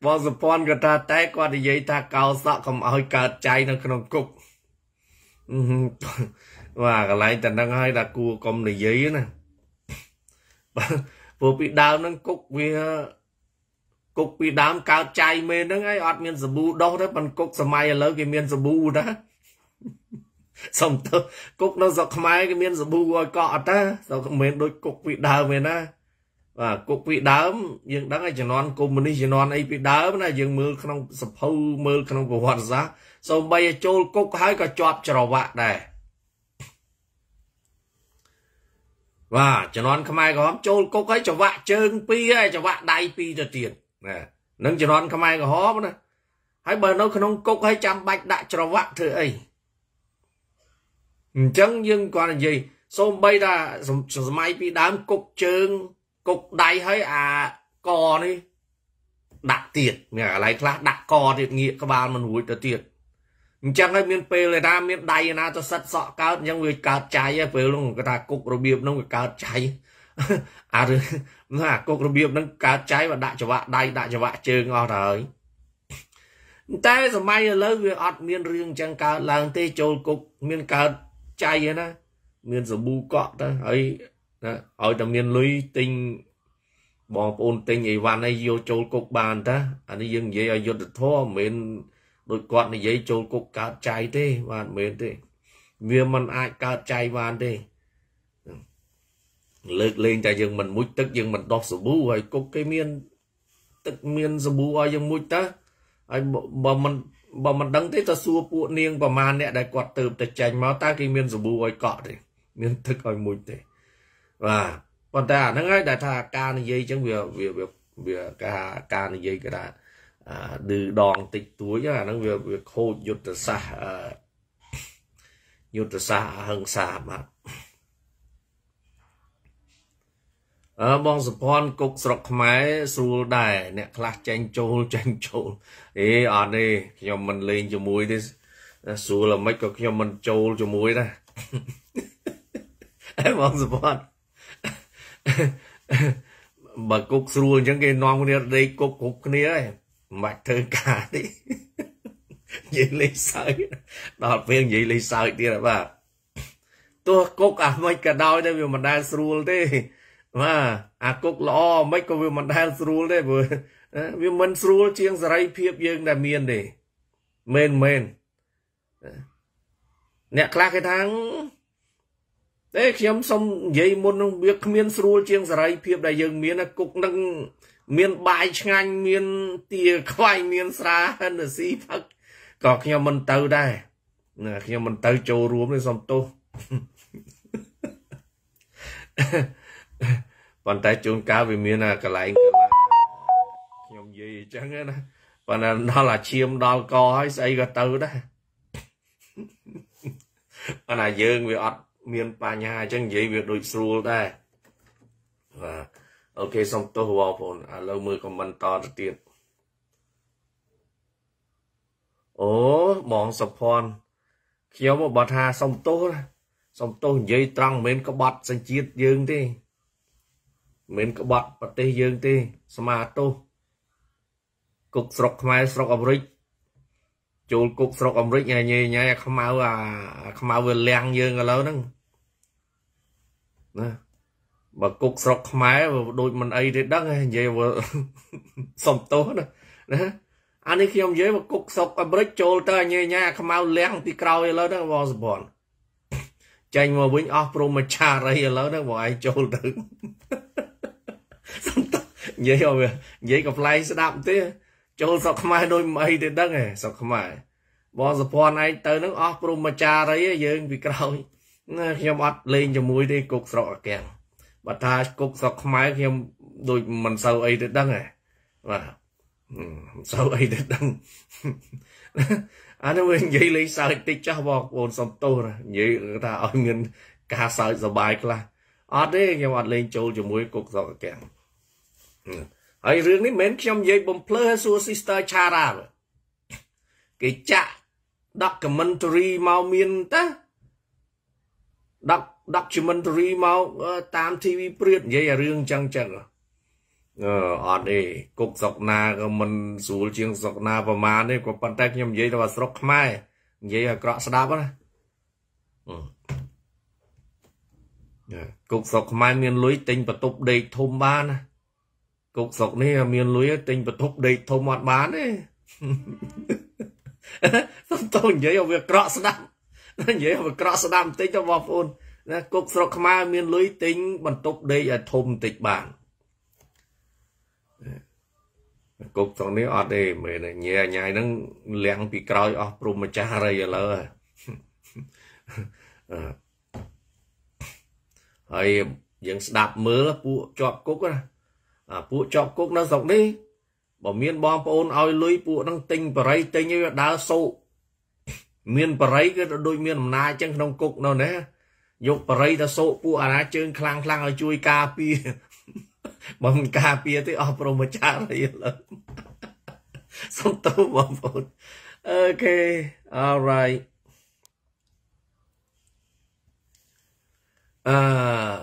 bỏ sập con người ta té qua thì dễ ta cao sọ cầm hơi cợt cháy nó không cục và cái này tình đang hay là cua cầm để dễ nè vừa bị đau nó cục vì cục bị đám cao cháy mền nó ngay ọt miền sập bu đâu đấy bằng cục sầm mai lớn cái miền sập bu đó xong tớ cúc nó dọc máy cái miếng dọc bu gọi cọ ta dọc miếng đôi cúc bị đờm miếng á và cúc bị đờm nhưng đáng ai chỉ non cùng mình đi chỉ non ấy bị đờm này nhưng mưa không sập hư mưa không có hoạt giá xong bây giờ trôi cúc hái cả chọp chờ bạn này và chỉ non không ai có trôi cúc ấy chờ bạn trơn pi ấy chờ bạn đại pi cho tiền nè nâng chỉ non không ai có hóm nữa hãy bờ nó không cúc hãy chăm bạch đại chờ bạn thử ấy chẳng nhưng còn là gì xong bây ra máy bị đám cục trường cục đầy hay à cò đi đặt tiền nhà lấy class đặt cò thì nghĩa các bạn mình hối tới tiền chẳng hay miền P là ra miền đầy là cho sắt sọ cao nhưng người cao cháy về luôn người ta cục rồi biệp nó người cao cháy à rồi là cục rồi biệp nó cao cháy và đại cho bạn đầy đại cho bạn chơi ngon rồi thế rồi may lấy việc ọt miền riêng chẳng cao làng tê trôi cục miền cao cháy đó miền sầu bu cọ đó ấy ở trong miền lưới tinh bỏ ôn tinh ấy van ấy vô trôi cục bàn đó anh ấy dừng vậy ở vô được thua miền đội quạt này vậy trôi cục cá cháy thế bàn miền thế miền mình ai cá cháy bàn thế lật lên tại dừng mình mũi tức dừng mình đọt sầu bu rồi cục cái miền tức miền sầu bu ở dừng mũi ta ấy bỏ mình bà mình đăng thế ta xua phụ niên bà man nè đại quạt từ từ chành máu ta cái miền dù bù ơi cọ thì miền thức ơi mùi thế và còn ta nó ngay đại thà ca này dây chẳng vừa vừa vừa vừa ca ca này dây cái đàn từ đòn tịch túi chứ là nó vừa vừa khô nhụt từ xa nhụt từ xa hơn xa mà bong spawn cục sọc máy xù đài nè class tranh trộn tranh trộn ê ở đây khi mình lên cho muối đi xù là mấy cái khi mình trộn cho muối đây bong spawn bà cục xù những cái non này đây cục cục này ấy mạch thơ cả đi vậy lấy sợi đọt viên vậy lấy sợi đi là bà tôi cục à mấy cái đau đây vì mình đang xù đi mà à cục lọ mấy cái việc mình đang rule đấy vừa việc mình rule chiêng giải phép riêng là miền để men men nè khác cái tháng đấy khi em xong vậy muốn việc miền rule chiêng giải phép đại dương miền là cục năng miền bài ngành miền tiề khoai miền xa hơn là xí phật còn khi em mình tới đây khi em mình tới châu ruộng thì xong tô còn tại chúng cá vì miền là cái lại nhom gì chẳng nữa còn đó là chiêm đo co hay xây cái từ đó còn là dương về ọt miền bà nhà chẳng gì việc đối xu đây và ok xong tôi vào phone lâu mười comment to tiền ố bọn support khi ông bà tha xong tôi xong tôi dây trăng bên có bọt xanh chiết dương đi mình có bọt bọt tê dương tê mà tô cục sọc máy sọc ẩm rích chôn cục sọc ẩm rích nhà nhì nhà không mau à không mau vừa len dương là lâu nâng mà cục sọc máy và đôi mình ấy thì đất về vừa xong tố đó anh ấy khi ông dưới mà cục sọc ẩm rích chôn tơ nhì nhà không mau len thì cao lâu đó vào bọn chanh mà bánh off pro mà chà ra lâu đó vào ai chôn tơ vậy rồi vậy gặp lại sẽ đạm thế cho sọc mai đôi mây thì đắng này sọc mai bỏ sọc này tới nước off pro mà trà đấy dương bị cào nhom ọt lên cho mũi đi cục sọ kèn bà ta cục sọc máy khi em đôi mình sâu ấy đến đăng à và sâu ấy đến đăng anh em mình vậy lấy sao tích cho bọc ôn xong tô rồi vậy người ta ở ngân cá sợi giờ bài là ở đấy nghe mặt lên châu cho mũi cục sọc kẹn ấy riêng đấy mến trong dây bom plơ xua sister chara cái chạ documentary mau miên ta đọc documentary mau tam ti vi priệt vậy là riêng chăng chăng ờ ở đây cục sọc na mình xuống chiếng sọc na và mà đây có bàn tay nhầm vậy là sọc mai vậy là cọ đáp á cục sọc mai miền lưới tinh và tụp đầy thôm ban cục sọc này miền lưới tinh và tụp đầy thôm mặt bán đấy không tôi vậy là việc cọ đáp vậy mà cọ đáp tinh cho vào phun cục sọc mai miền lưới tinh bằng tụp đầy là thôm tịch bản cục trong này ở đây mình nhẹ nhàng đang lẻn bị còi ở prum cha rồi là hay những đạp mưa phụ chọc cúc à phụ chọc cúc nó rộng đi bảo miên bom ôn ao lưới phụ đang tinh bầy tinh như đá sâu miên bầy cái đôi miên nai chân trong cục nó nè dục bầy ta sâu phụ à ná chân khlang khlang ở chui cà pi bằng cà phê tới ở prom cha rồi là xong tao bằng phun ok alright à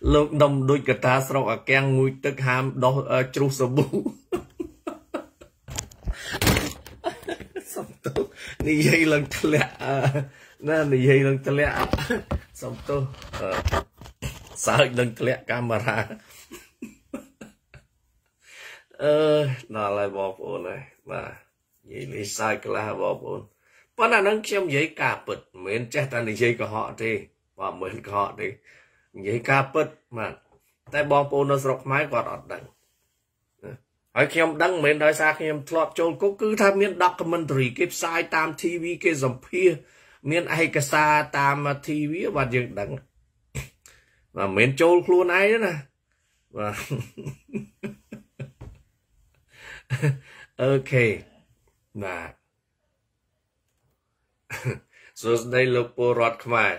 lúc nằm đôi cả ta sau ở keng mũi tức ham đó trú sầu bu xong tao như vậy lần lẹ nè như vậy lần lẹ xong tôi sợ đừng lẹ camera ơ nó lại bỏ phun này mà vậy lấy sai cái là bỏ phun vẫn là nâng xem giấy cà bật mến chắc ta lấy giấy của họ thì và mến của họ thì giấy cà bật mà tại bỏ phun nó rộng máy quạt ọt đằng hỏi khi em đăng mến nói xa khi em thọt trôn cố cứ tham miễn documentary cái sai tam ti vi cái dòng phia miền ai cả xa tam thi vía và dựng đẳng và miền châu luôn ai đó nè và ok nè rồi đây là bộ rót khmer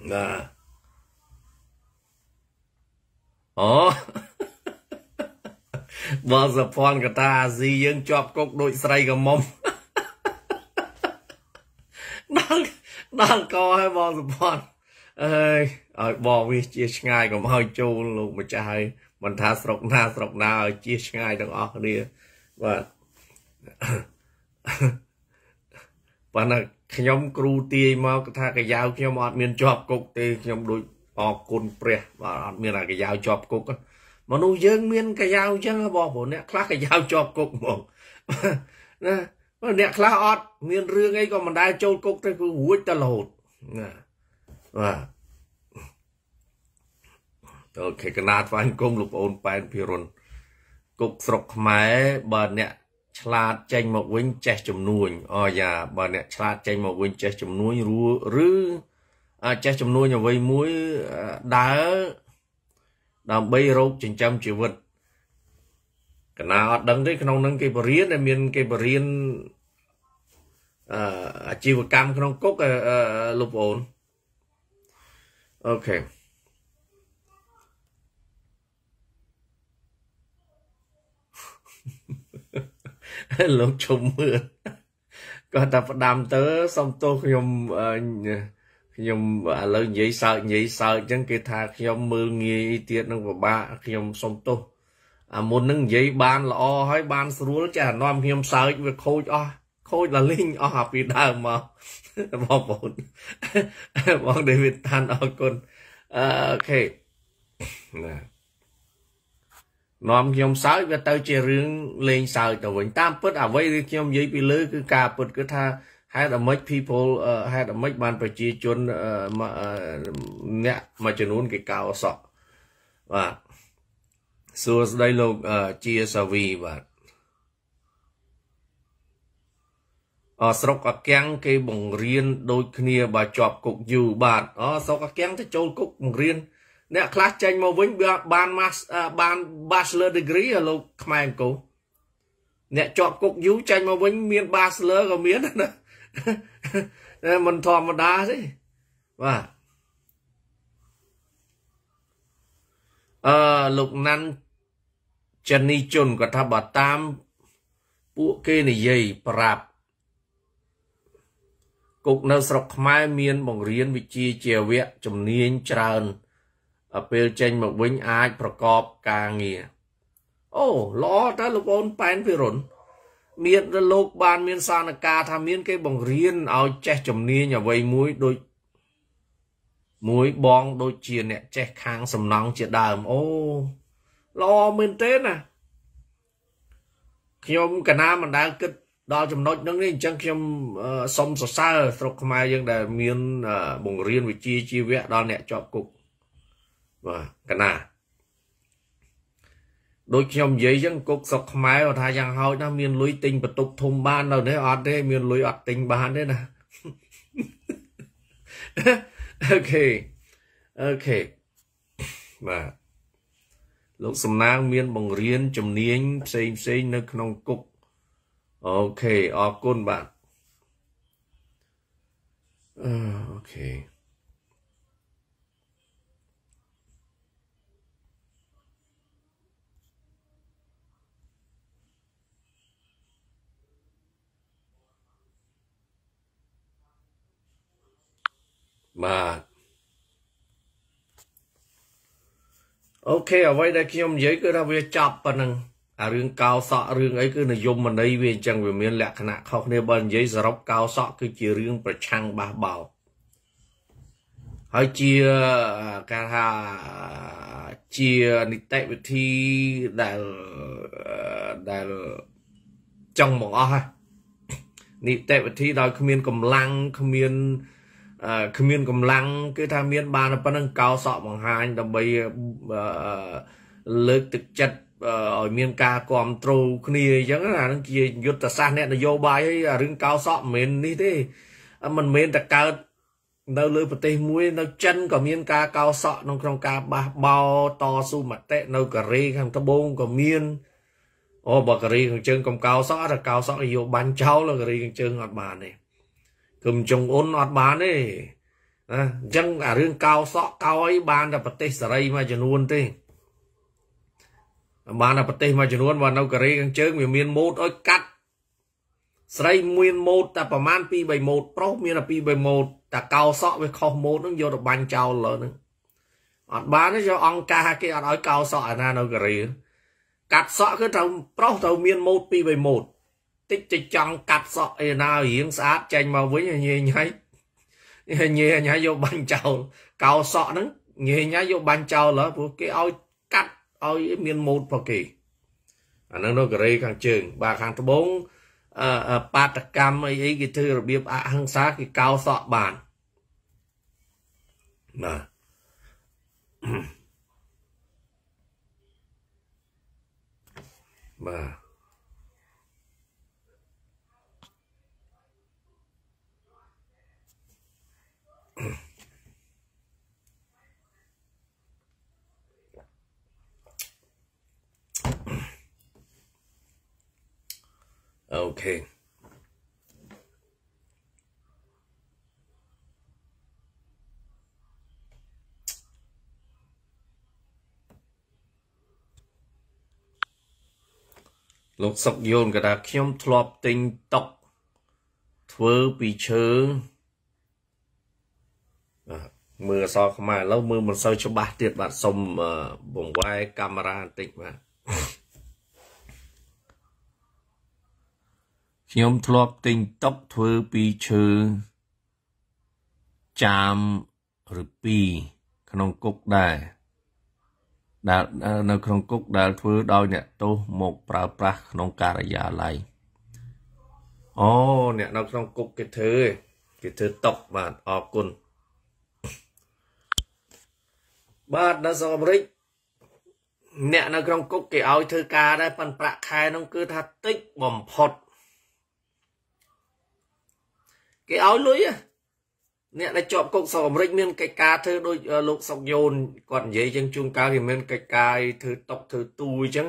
nah oh bao giờ phone cả ta gì dương chọc cốc đội say cả mông đang đang co hay bao giờ phone ơi ở bò vi chia ngay của hơi châu luôn mà trai mình thả sọc na sọc na chia ngay đang ở đi và và là nhóm crew tia mà tha cái dao nhóm mọt miền chọp cục thì nhóm đôi o côn pre và miền là cái dao chọp cục mà nuôi dưỡng miền cái dao chứ bò bổ nè khác cái dao chọp cục một nè nè khác ọt miền riêng ấy còn mình đai châu cục thì cứ húi ta lột và ok cái nát phanh công lục ôn pan piron cục sọc máy bà nè chla chanh một quýnh chè chùm nuôi ôi già bà nè chla chanh một quýnh chè chùm nuôi rú rứ chè chùm nuôi nhà vây muối đá đầm bay râu chừng trăm triệu vật cái nào đằng đấy cái nông nâng cây bờ riên này miền cây bờ riên chi vật cam cái nông cốc lục ổn ok lúc chồng mưa có ta phải đam tớ xong tôi nhom nhom lời dễ sợ dễ sợ chẳng kể thà nhom mưa nghe tiệt nó của ba nhom xong tôi à muốn nâng giấy ban là o hay ban rúa chả non hiếm sao việc khôi o khôi là linh o học vì đào mà bỏ vốn bỏ để việt tan o con ok non hiếm sao việc tao chơi riêng lên sao tao vẫn tam phút à vậy thì hiếm giấy bị lưới cứ cà phút cứ tha hay là mấy people uh, hay là mấy bạn phải chia chun uh, mà nè uh, mà chun uốn cái cao sọ và xưa đây là uh, chia sẻ vì và ở uh, sọc các keng cái bồng riên đôi kia bà chọc cục dù bạn ở uh, sọc các keng cái châu cục bồng riên nè class tranh mà với ban mas uh, ban bachelor degree là lâu mai cô nè chọc cục dù tranh mà với miền bachelor có miền đó mình thòm mà đá đấy và ờ lục năn chân ni chun của thà bà tam bộ kê này dày prap cục nợ sọc mai miền bằng riêng vị trí chèo vẹn chồng niên tràn ở bên trên một bánh ai prop càng nghề ô lọ ta lục ôn pan phi rốn miền đất lục ban miền san ca tham miền cái bằng riêng ao che chồng niên nhà vây muối đôi muối bong đôi chia nè che khang sầm nắng chia đàm ô lo miền tết nè khi ông cả nam mình đang kết đo chồng nói nâng lên chẳng khi ông xong sờ xa rồi mai nhưng để miền bằng riêng vị chi chi vẽ đo nè chọn cục và cả na đôi khi ông giấy dân cục sọc máy và thay rằng hỏi nó miền lưới tình và tục thùng ban đâu đấy ọt đấy miền lưới ọt tình bán đấy nè ok ok và lúc xâm nang miền bằng riêng chùm niên xây xây nơi nông cục ok ọt côn bạn uh, ok mà ok ở vậy đây khi ông giấy cứ ra về chọc và nằng à riêng cao sọ riêng ấy cứ là dùng mình đây về chẳng về miền lạ khả không nên bên giấy giờ róc cao sọ cứ chia riêng và chăng ba bảo hãy chia cả hà chia đi tệ với thi đại đại trong một o đi tệ với thi đòi không miền cầm lăng không miền khi miền cầm lăng cái tham miền ba là nâng cao sọ bằng hai đồng bây lực thực chất ở miền ca còn trâu kia giống là nó kia vô ta san nè là vô bài rừng cao sọ mình đi thế mình mình ta cao đâu lưỡi bật tay mũi đâu chân của miền ca cao sọ nông trong ca ba bao to su mặt tệ đâu cà ri hàng tháp bông của miền ô bờ cà ri hàng chân cầm cao sọ là cao sọ vô bánh cháu là cà ri hàng chân ngọt bàn này cầm chồng ôn nọt bán ấy à, chẳng cả riêng cao sọ cao ấy ban là bật tê sờ đây mà chừng luôn thế ban là bật tê mà chừng luôn và nấu cà ri ăn chơi miền miền một ơi cắt sấy miền một ta phải man pi bảy một pro miền là pi bảy một ta cao sọ với kho một nó vô được ban trào lợn nữa nọt bán nó cho ông ca cái nói cao sọ là nấu cà ri cắt sọ cứ thầu pro thầu miền một pi bảy một tích tích trong cặp sọ ấy nào hiếm sát tranh mà với nhì nhái nhì nhái vô bàn chầu cao sọ nắng nhì nhái vô bàn chầu là cái ao cắt ao miền một vào kỳ anh à, nói cái càng trường bà càng thứ bốn ba đặc cam ấy ấy cái thứ biếp à, hăng sát cái cao sọ bàn mà mà ok lúc sắp dồn cả đã khiêm thọp tinh tộc thơ bị chớ mưa sao không mà lâu mưa một sao cho ba tiệt bạn xong uh, vùng vai camera tịnh mà ខ្ញុំធ្លាប់ទិញតុកធ្វើពីឈើចាមឬពីក្នុងគុកដែរដែលនៅក្នុងគុកដែលធ្វើដោយអ្នកទោសមកប្រើប្រាស់ក្នុងការិយាល័យអូអ្នកនៅក្នុងគុកគេធ្វើគេធ្វើតុកបាទអរគុណបាទនៅសហរដ្ឋអាមេរិកអ្នកនៅក្នុងគុកគេឲ្យធ្វើការដែរប៉ុន្តែប្រាក់ខែនោះគឺថាតិចបំផុតគេឲ្យលុយអ្នកដែលជាប់គុកសហរដ្ឋអាមេរិកមានកិច្ចការធ្វើដូចលោកសុកយូនគាត់និយាយចឹងជួនកាលគេមានកិច្ចការធ្វើតុកធ្វើទូអញ្ចឹង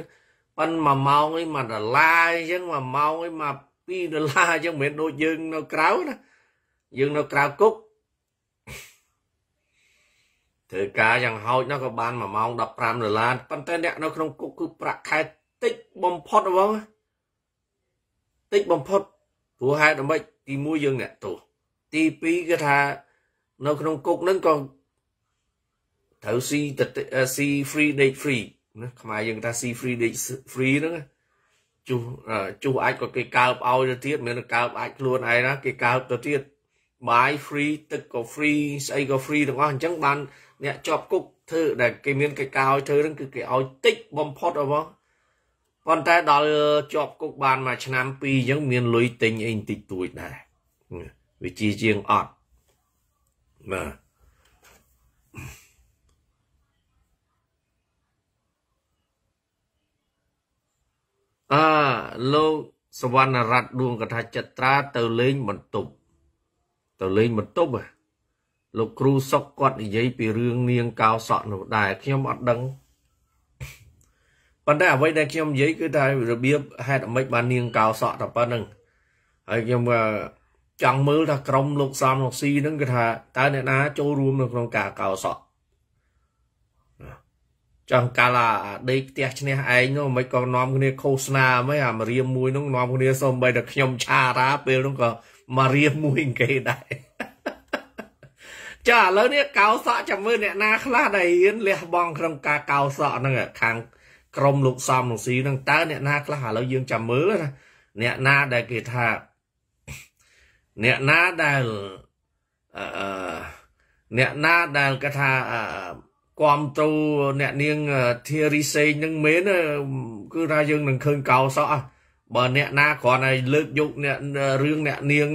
ប៉ុន្តែមួយម៉ោងឯងមួយដុល្លារអញ្ចឹងមួយម៉ោងឯងមកពីរដុល្លារអញ្ចឹងមិនមែនដូចយើងនៅក្រៅណាយើងនៅក្រៅគុកធ្វើការយ៉ាងហោចណាស់ក៏បានមួយម៉ោងដប់ប្រាំដុល្លារប៉ុន្តែអ្នកនៅក្នុងគុកគឺប្រាក់ខែតិចបំផុតហ្មងតិចបំផុតព្រោះហេតុអ្វីទីមួយយើងអ្នកទោសទីពីរគឺថានៅក្នុងគុកនឹងក៏ត្រូវស៊ីស៊ី free day free ណាខ្មែរយើងថាស៊ី free day free ហ្នឹងជុះជុះអាចក៏គេកើបឲ្យទៅទៀតមានកើបអាចខ្លួនឯងណាគេកើបទៅទៀតបាយ free ទឹកក៏ free ស្អីក៏ free ទាំងអស់អញ្ចឹងបានអ្នកជាប់គុកធ្វើដែលគេមានកិច្ចការឲ្យធ្វើហ្នឹងគឺគេឲ្យតិចបំផុតអីបងប៉ុន្តែដល់ជាប់គុកបានមួយឆ្នាំពីរអញ្ចឹងមានលុយទិញអីបន្តិចតួចដែរវាជាជាងអត់បាទអើលោកសវណ្ណរតន៍ដួងកថាចត្រាទៅលេងបន្ទប់ទៅលេងបន្ទប់លោកគ្រូសុកគាត់និយាយពីរឿងនាងកោសក់នោះដែរខ្ញុំអត់ដឹងប៉ុន្តែអ្វីដែលខ្ញុំនិយាយគឺថារបៀបហេតុអ្វីបាននាងកោសក់តែប៉ុណ្្នឹងហើយខ្ញុំចង់មើលថាក្រុមលោកសំលោកស៊ីហ្នឹងគឺថាតើអ្នកណាចូលរួមនៅក្នុងការកោសក់ចង់កាលាដេកផ្ទះឈ្នះឯងនោះមិនក៏នាំគ្នាឃោសនាមិនអាម្រាមមួយនោះនាំគ្នាសូម្បីតែខ្ញុំឆារាពេលនោះក៏មករៀបមួយគេដែរចាឥឡូវនេះកោសក់ចាំមើលអ្នកណាខ្លះដែលហ៊ានលះបង់ក្នុងការកោសក់ហ្នឹងខាងក្រុមលោកសំលោកស៊ីហ្នឹងតើអ្នកណាខ្លះឥឡូវយើងចាំមើលណាអ្នកណាដែលគេថាអ្នកណាដែលអឺអ្នកណាដែលគេថាគាំទ្រអ្នកនាងធារីសេងហ្នឹងមែនគឺថាយើងនឹងឃើញកោសក់បើអ្នកណាគ្រាន់តែលើកយកអ្នករឿងអ្នកនាង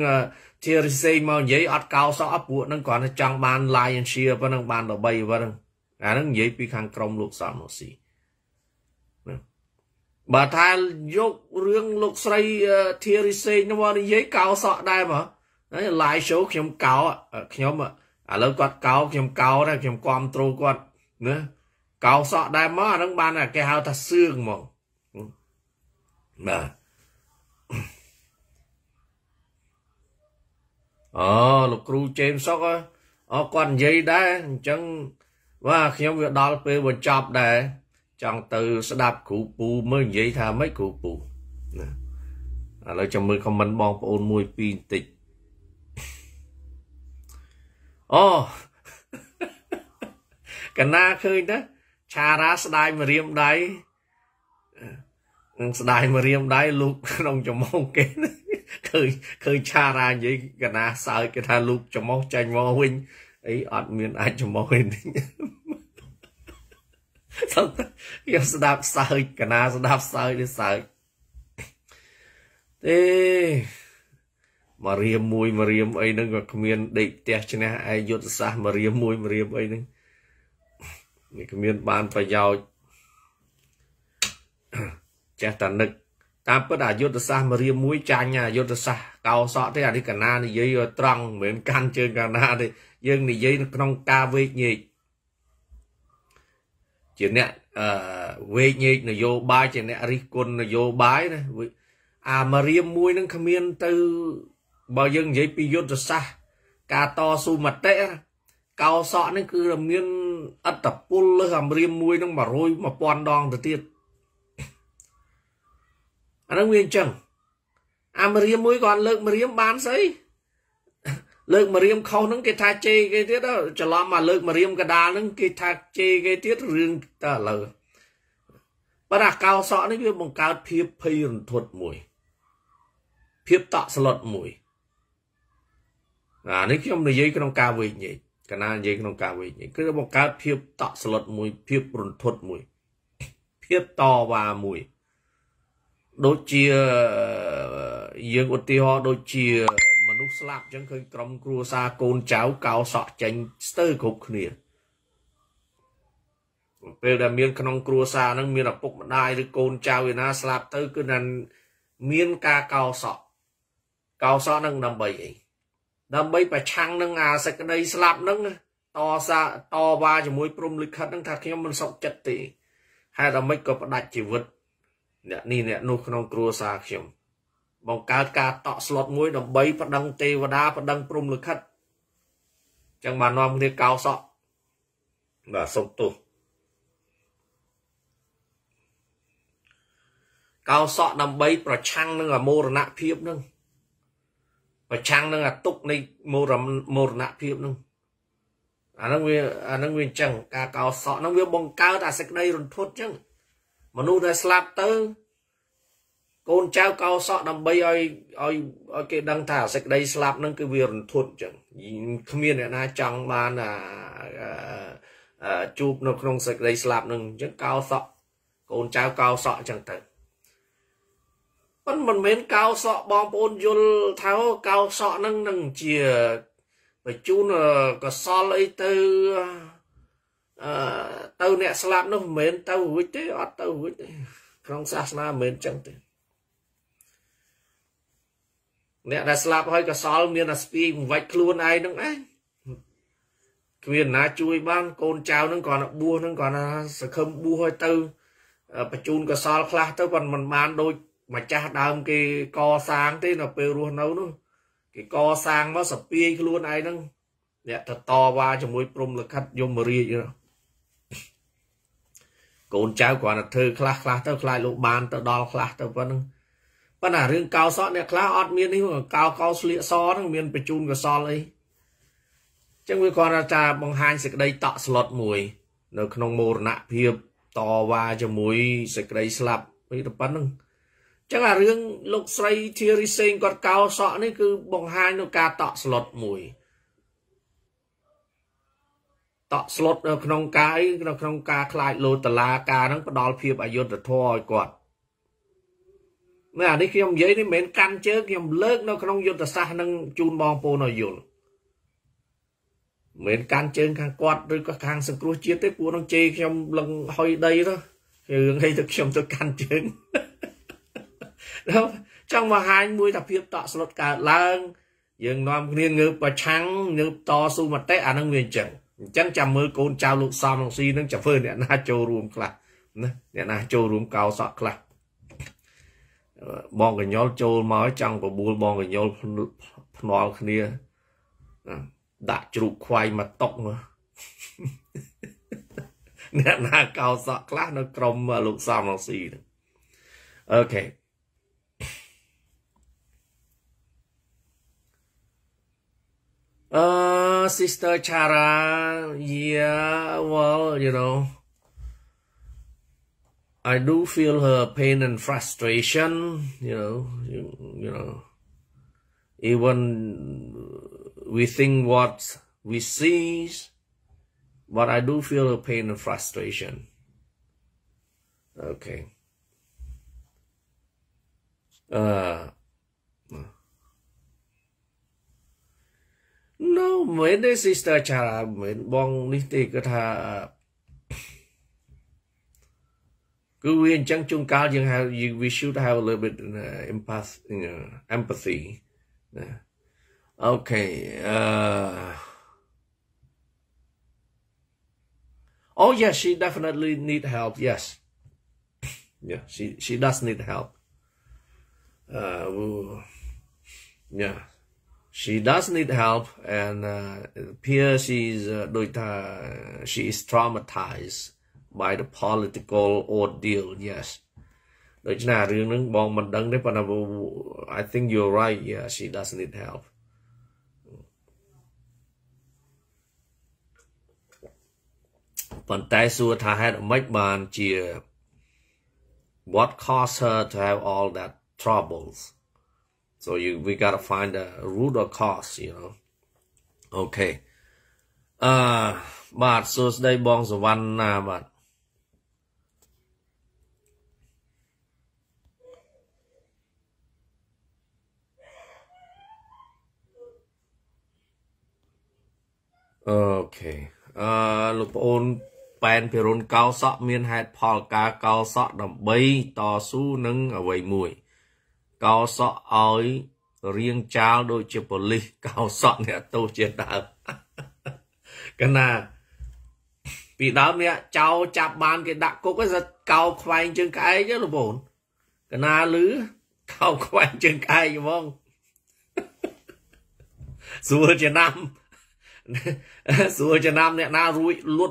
ធារីសេងមកនិយាយអត់កោសក់ពួកហ្នឹងគ្រាន់តែចង់បាន Lion Share ប៉ុណ្ណឹងបានល្បីប៉ុណ្ណឹងអាហ្នឹងនិយាយពីខាងក្រុមលោកសំស៊ីបើថាយករឿងលោកស្រីធារីសេងមកនិយាយកោសក់ដែរមកហើយ Live Show ខ្ញុំកោខ្ញុំឥឡូវគាត់កោខ្ញុំកោដែរខ្ញុំគាំទ្រគាត់ណាកោសក់ដែរមកអាហ្នឹងបានគេហៅថាសឿងហ្មងបាទអូលោកគ្រូជេមសុកអូគាត់និយាយដែរអញ្ចឹងបាទខ្ញុំវាដល់ពេលបញ្ចប់ដែរចង់ទៅស្ដាប់គ្រូពូមើលនិយាយថាម៉េចគ្រូពូណាឥឡូវចាំមើលខមមិនបងប្អូនមួយពីរបន្តិចអូកណាឃើញណាឆារាស្ដាយមករៀមដៃនឹងស្ដាយមករៀមដៃលូកក្នុងច្រមុះគេឃើញឃើញឆារានិយាយកណាសើចគេថាលូកច្រមុះចាញ់មកវិញអីអត់មានអាចច្រមុះទេយកស្ដាប់សើចកណាស្ដាប់សើចនេះសើចទេមករៀមមួយមករៀមអីហ្នឹងក៏គ្មានដេកផ្ទះឈ្នះឯយុទ្ធសាស្ត្រមករៀមមួយមករៀមអីហ្នឹងនេះគ្មានបានប្រយោជន៍ចេះតានឹកតាមពិតអាយុទ្ធសាស្ត្រមករៀមមួយចាញ់អាយុទ្ធសាស្ត្រកោសក់ទេអានេះកណានិយាយត្រង់មិនមែនកាន់ជើងកណាទេយើងនិយាយនៅក្នុងការវេកញែកជាអ្នកអឺវេកញែកនយោបាយជាអ្នករិះគន់នយោបាយណាអាមករៀមមួយហ្នឹងគ្មានទៅបើយើងនិយាយពីយុទ្ធសាស្ត្រការតស៊ូមតិកោសក់នេះគឺមានអត្តពលលើអាម្រាមមួយនឹងមួយរយ មួយពាន់ដងទៅទៀតអានឹងវាអញ្ចឹងអាម្រាមមួយគាត់លើកម្រាមបានស្អីលើកម្រាមខុសនឹងគេថាជេរគេទៀតច្រឡំមកលើកម្រាមកដាលនឹងគេថាជេរគេទៀតរឿងតើឥឡូវបើអាកោសក់នេះវាបង្កើតភាពភ័យរន្ធត់មួយ Phiếp tọa xa lọt mùi. Nếu chúng ta dưới cái nông cao vị nhỉ. Cái nào dưới cái nông cao vị nhỉ. Cứ một cái phiếp tọa xa lọt mùi. Phiếp rừng thuật mùi. Phiếp to và mùi. Đôi chia dưới của tiêu hoa đôi chia mà nút xa lạp chẳng khơi trong cua xa côn cháu cao sọ chanh stơ khúc nìa. Bây giờ miền khăn cua xa nâng miền là bốc mặt đai đứa côn cháu thì nó xa lạp tớ cứ nâng miền ca cao sọ. Cao sọ nâng nằm bầy. Nằm bầy bà chăng nâng à sạch đây xa lạp nâng. To xa, to ba cho mối prôm lịch hạt nâng thật khi mình sọc chất tỉ. Hay là mấy cậu bà đạch chỉ vứt. Nhi nè nô khăn cua xa khiếm. Bằng cá cá tọa slot muối đầm bấy phát đăng tê và đá phát đăng prum lực khách. Chẳng mà nó không thể cao sọ. Và sông tù. Cao sọ đầm bấy và chăng nâng là mô rả nạ phiếp nâng. Và chăng nâng là túc này mô rả nạ phiếp nâng. À nâng nguyên, à nâng nguyên chẳng cá cao sọ nâng nguyên bằng cá ta sạch đây rừng thuốc chăng. Mà nụ ta slap tớ. Côn cháu cao sọ đầm bây oi oi oi cái đăng thả sạch đây slap nâng cái việc thuận chẳng không biết là na chẳng mà là chụp nó không sạch đây slap nâng chứ cao sọ côn cháu cao sọ chẳng thật vẫn mình mến cao sọ bom bôn vô tháo cao sọ nâng nâng chìa phải chú là có so lấy từ tàu nè slap nó mến tàu hối thế ở tàu hối không xa xa mến chẳng thật. Nè đã slap hơi cả xóa miền là speed vạch luôn ai đúng ấy. Quyền là chui ban con cháu nó còn là bua nó còn là sẽ không bua hơi tư. Bà chun cả xóa khá tới còn mình bán đôi mà cha đam cái co sang thế là bèo luôn nấu nữa. Cái co sang nó speed luôn ai đúng. Nè thật to qua cho mối prom lực khách vô mà riêng nữa. Con cháu còn là thơ khá khá tới khá lộ bán tới đo khá tới vẫn. Bạn là riêng cao sọ này khá ọt miên ấy cao cao sọ sọ nó miên phải chun cái sọ lấy chẳng với con là trà bằng hai sạch đây tọa slot mùi nó không mồ nạ hiệp to và cho mùi sạch đây slap ấy tập bắn chắc là riêng lúc xoay theory sinh còn cao sọ này cứ bằng hai nó ca tọa slot mùi tọa slot nó không cái nó không ca lại lô tờ la ca nó có đo hiệp ai vô được thôi còn nè, đi khi ông giấy đi mến căn chứ khi ông lớp nó không vô tờ xa nâng chun bong po nó vô mến căn chứ khang quạt rồi có khang sân cua chia tới của nó chê khi ông lần hồi đây đó thì ngay thực khi ông tôi căn chứ đó trong mà hai mươi thập hiệp tọa slot cả lang dừng nòm nghiêng ngược và trắng ngược to su mà té à nó nguyên chẳng chẳng chăm mơ con trao lục xòm lòng xi nó chả phơi nè na trâu ruộng là nè na trâu ruộng cao sọ là bọn cái nhói trôi máu trăng và buồn bọn cái nhói nón kia đã chụp khoai mà tóc nữa nè na cao sọ lá nó cầm mà lục xăm nó xì ok uh, sister Chara yeah well you know I do feel her pain and frustration, you know, you, you know, even we think what we see, but I do feel her pain and frustration. Okay. Uh, no, my dear sister Chara, my bong niti katha. Cứ viên chẳng chung cao nhưng we should have a little bit uh, empath, you know, empathy. Yeah. Okay. Uh... Oh yes, she definitely need help. Yes. Yeah, she she does need help. Uh, yeah, she does need help, and uh, it appears she's uh, she is traumatized. By the political ordeal, yes. I think you're right, yeah, she does need help. What caused her to have all that troubles? So you we gotta find the root or cause, you know. Okay. Uh but so today bong the one uh, but okay. Uh look on pan peron cao sọ miên head pol ca cao sọ đồng bay to su nâng ở vầy mùi. Cao sọ oi riêng chào đôi chìa bồ lì cao sọ nè tô chìa đạo. Cái nào bị đám nè cháu chạp bàn cái đặc cốc ấy giật cao khoanh chân cái chứ lục bổn. Cái nào lứ cao khoanh chân cái chứ vong. Xua chìa năm. Xua chìa năm nè nào rùi lụt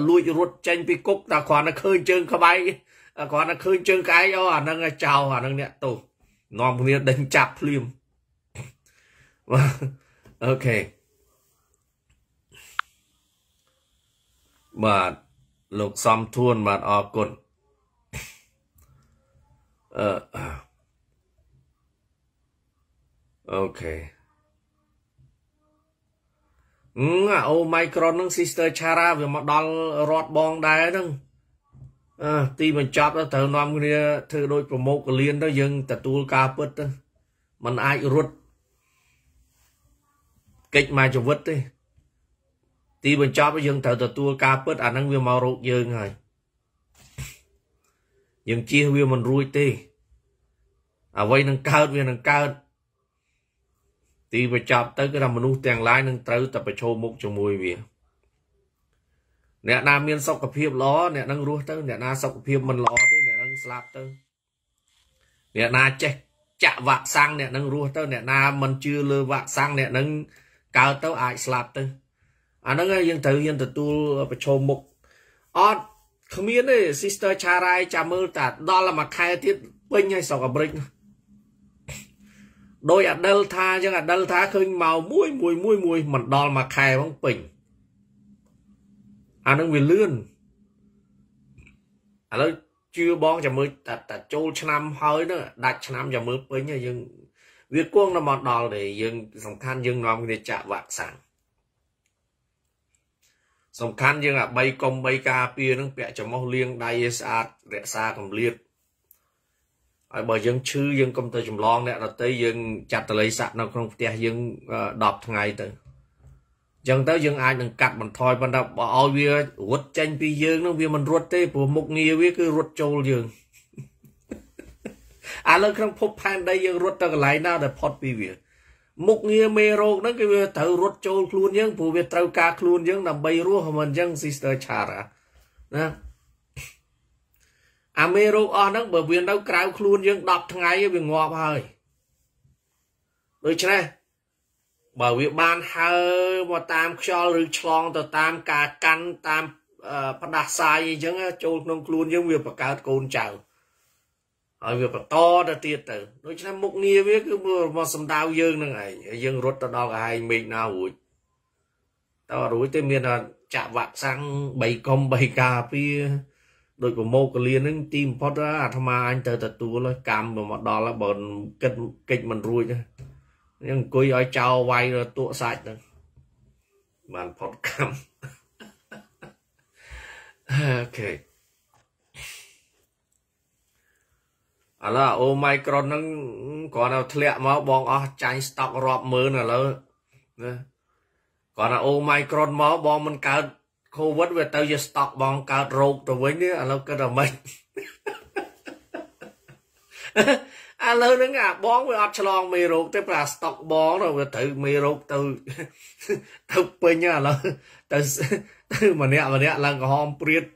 lụi rụt chanh bị cốc ta khoan nó khơi chân khá bay. Khoan nó khơi chân cái cho hả nâng chào hả nâng nè tổ. Nó mình đánh chạp liêm. Ok. Mà lục xăm thuôn mà ọ cồn. uh, Ok. Ừ, à, Omicron nâng sister Chara vì mà đón rọt bong đáy nâng. À, tí mình chọc đó thờ nòm kia thờ đôi của mô của liên đó dừng ta tuôn ca bớt đó. Mình ai rút cách mai cho vứt đi. Tí mình chọc đó dừng thờ ta tuôn ca bớt à nâng viên màu rốt dừng rồi. Dừng chia viên mình rui tì. À vây nâng cao viên nâng cao. Tí mình chọc tới cái đàm mình út tiền lái nâng trâu ta phải cho múc cho mùi viên. Nè nà miên sọc cặp hiệp ló, nè nâng ruột tớ, nè nà sọc cặp hiệp mình ló tớ, nè nâng slap tớ. Nè nà chạy chạ vạc sang, nè nâng ruột tớ, nè nà mình chưa lơ vạc sang, nè nâng cao tớ ai slap tớ. À nâng yên thử yên thử tu bà chô mục. Ốt, không biết đấy, sister Charai chà mơ ta, đó là mà khai thiết bênh hay sọc cặp bênh. Đôi à Delta, chứ à Delta khinh màu mùi mùi mùi mùi, mình đó là mà khai bóng bình. À nâng vì lươn. À nó chưa bóng cho mới ta chôn cho năm hơi đó. Đặt cho năm cho mới bánh nha. Việc quân nó mọt đo để dân sẵn khăn dân nóng để chạm vạc sẵn. Sẵn khăn dân là bay công bay ca bia nâng bẹ cho mốc liêng đáy xa rẽ xa cầm liệt. À bởi dân chư dân công tơ chùm lon nè. Nó tới dân chặt tờ lấy sạc nó không thể dân đọc ngay tới. Chẳng tới dân ai đừng cắt bằng thoi bằng đọc bỏ ôi bia rút chanh bì dương nó bia mình rút tế bùa mục nghi bia cứ rút châu dương. À lớn không phúc hành đây dương rút tao cái lái nào để phót bì bia. Mục nghi mê rô nó cái bia thử rút châu luôn dương bùa bia trao ca luôn dương nằm bay rô hầm hình dân sister Chara. À mê rô on nó bởi viên đâu cao luôn dương đọc thằng ấy bia ngọp hơi. Được chứ này. Bởi vì bạn hơi mà tam cho rừng tròn từ tam cả căn tam phát đạt xa gì chứ châu nông luôn giống việc bà cao côn chào ở việc bà to ra tiết tử nói chứ mục nghe biết cứ mưa mà xâm đau dương nâng này dương rốt ta đo cả hai mình nào hủi tao rủi tới miền là chạm vạn sang bảy công bảy cà phía đội của mô của liên ứng tìm phát ra thầm anh tờ tờ tù nó cam mà mà đó là bọn kịch mình rùi chứ. Nhưng cô ấy cháu vay rồi tụa sạch rồi. Bạn phọt căm. Ok. À là Omicron nó còn là thịa máu bóng ở cháy stock rộp mơ nè lỡ. Còn là Omicron máu bóng mình cao Covid về tao giờ stock bóng cao rộp tụi với nữa. À lâu cơ đà mình. À lớn nữa à bóng với Archelon mì rụt tới là stock bóng rồi tự mì rụt từ thực bên nha là từ mà nè mà nè là hòm priết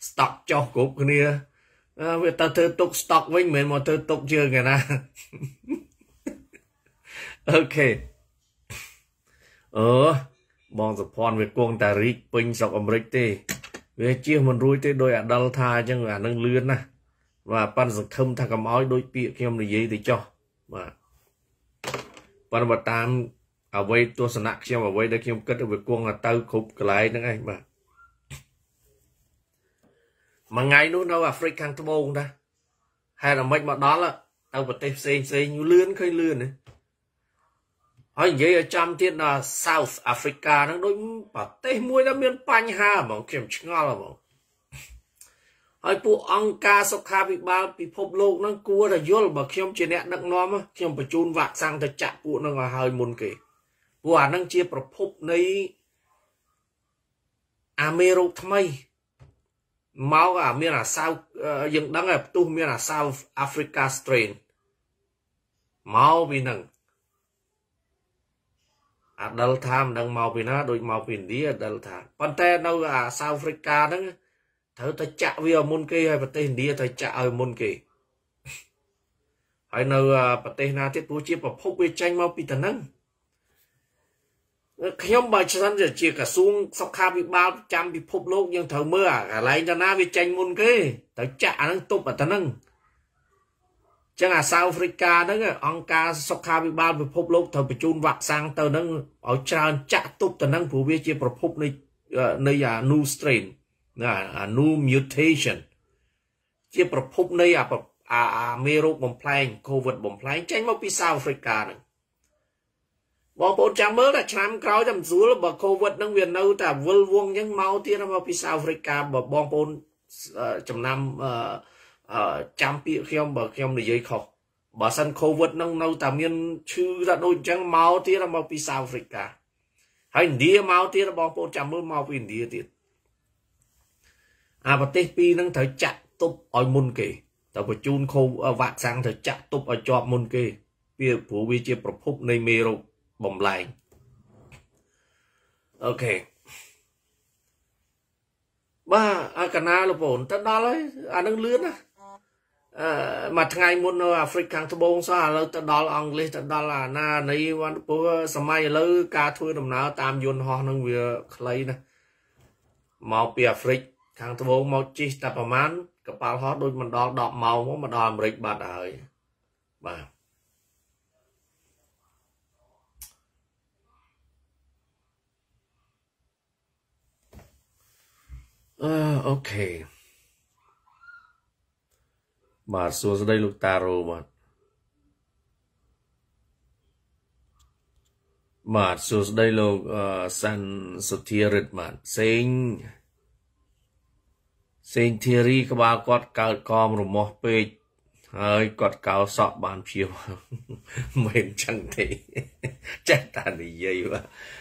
stock cho cục kia người ta thử tục stock với mình mà thử tục chưa kìa nè. Ok ờ bóng tập phòn về quân ta rít pin sọc America tê về chia mình rui tới đôi à Delta chứ người nâng lươn nè. Và bạn giật thâm thằng cầm ói đôi bịa khi em được dây thì cho mà bạn bà tam ở vây tôi sẵn nặng xem ở vây đây khi em cất được với quân là tao khúc cái lái nữa anh mà mà ngày nữa đâu à freak hàng thô bông ta hay là mấy bọn đó là tao vật tay xây xây như lươn khơi lươn đấy hỏi vậy ở trong tiên là South Africa nó đối bảo tây muối nó miền Pan ha bảo kiểm chứng ngon là bảo hỏi phụ ông ca sau khi bị ba bị phốp lô nó cua là vô là bảo khiêm chuyện nẹt nặng nóm á khiêm phải chôn vạc sang thật chạm cụ nó là hơi mồn kể quả năng chia bảo phốp này Amero thay máu cả miền là sao dựng đắng là tu miền là South Africa strain máu vì năng Adal tham đang màu pin á, đôi màu pin đi Adal tham. Còn thế đâu à South Africa đó, thử ta chạ vì ở môn kia hay vật tên đi ta chạ ở môn kia. Hay nào vật tên na thiết bố chia và phô bê tranh màu pin năng. Khiêm bài chân giờ chia cả xuống sau khi bị bao trăm bị phô lốc nhưng thở mưa à lại cho na bị tranh môn kia, ta chạ năng tụt ở ta năng. Chẳng là South Africa đó ông ca sau khi bị bao bị phốp lốc thở bị chôn vạc sang tờ nó ở tràn chạ tụp tờ năng phù bia chia bảo phốp này này là new strain là new mutation chia bảo phốp này à à à mê rốt bồng plain covid bồng plain tránh mốc bị South Africa này bỏ bốn trăm mớ là trăm cõi trăm rúa là bảo covid đang viền đâu ta vơi vuông những máu tia nó bị South Africa bảo bong bốn trăm năm trăm bị khiêm bảo khiêm để dây khóc bảo sân covid nông nâu tạm nhiên chưa ra đôi trắng máu tiết là màu phi South Africa hay India máu tiết là bóng bộ trăm mơ màu phi India tiết à và tết pi nâng thấy chặt tụp ở môn kì tao phải chôn khô vạc sang thấy chặt tụp ở chọp môn kì bia phú vi chia bảo phúc này mê rộng bồng lành ok ba à cả na là bổn tất đó đấy à nâng lướt á mà ngày muốn Africa thô bông sao là ta đó là Anh ta đó là na này văn bố samay lơ ca thui đồng nào tam yun ho nâng vừa lấy nè màu bìa Africa thằng thô bông màu chít tập man cặp áo hot đôi mình đo đọt màu mà đo America bạt đời bà uh, ok mà xuống dưới đây lục taro mà mà xuống dưới đây lục uh, san sothirit mà sinh sinh theory các bà cọt cào com rồi mò pe hơi cọt cào sọt bàn phiêu mềm chẳng thế chắc ta để dây mà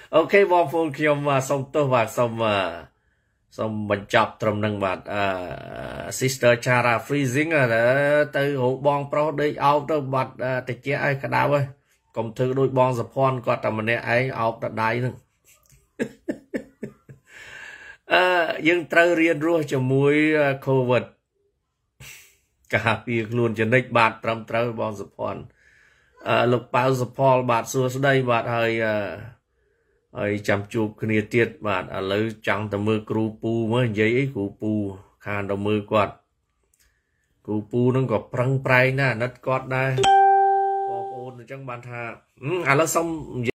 ok vòng phun kia mà xong tôi và xong mà xong mình chọc trong năng bạc uh, sister Chara freezing là đã từ hộp bong pro đi ao đâu bạc tịch chế ai cả đau ơi công thư đôi bong Japan có tầm mình ấy ao đã đáy luôn nhưng trâu riêng ruột cho muối covid cả việc luôn cho nick bạc trong trâu bong Japan lục bao Japan bạc xưa đây bạc hơi ấy chăm chụp kia tiệt bạn à lấy trắng tầm mưa cù pu mới giấy cù pu khăn tầm mưa quạt cù pu nó có prăng prai na nát quạt đây ôn trong bàn thà à lấy xong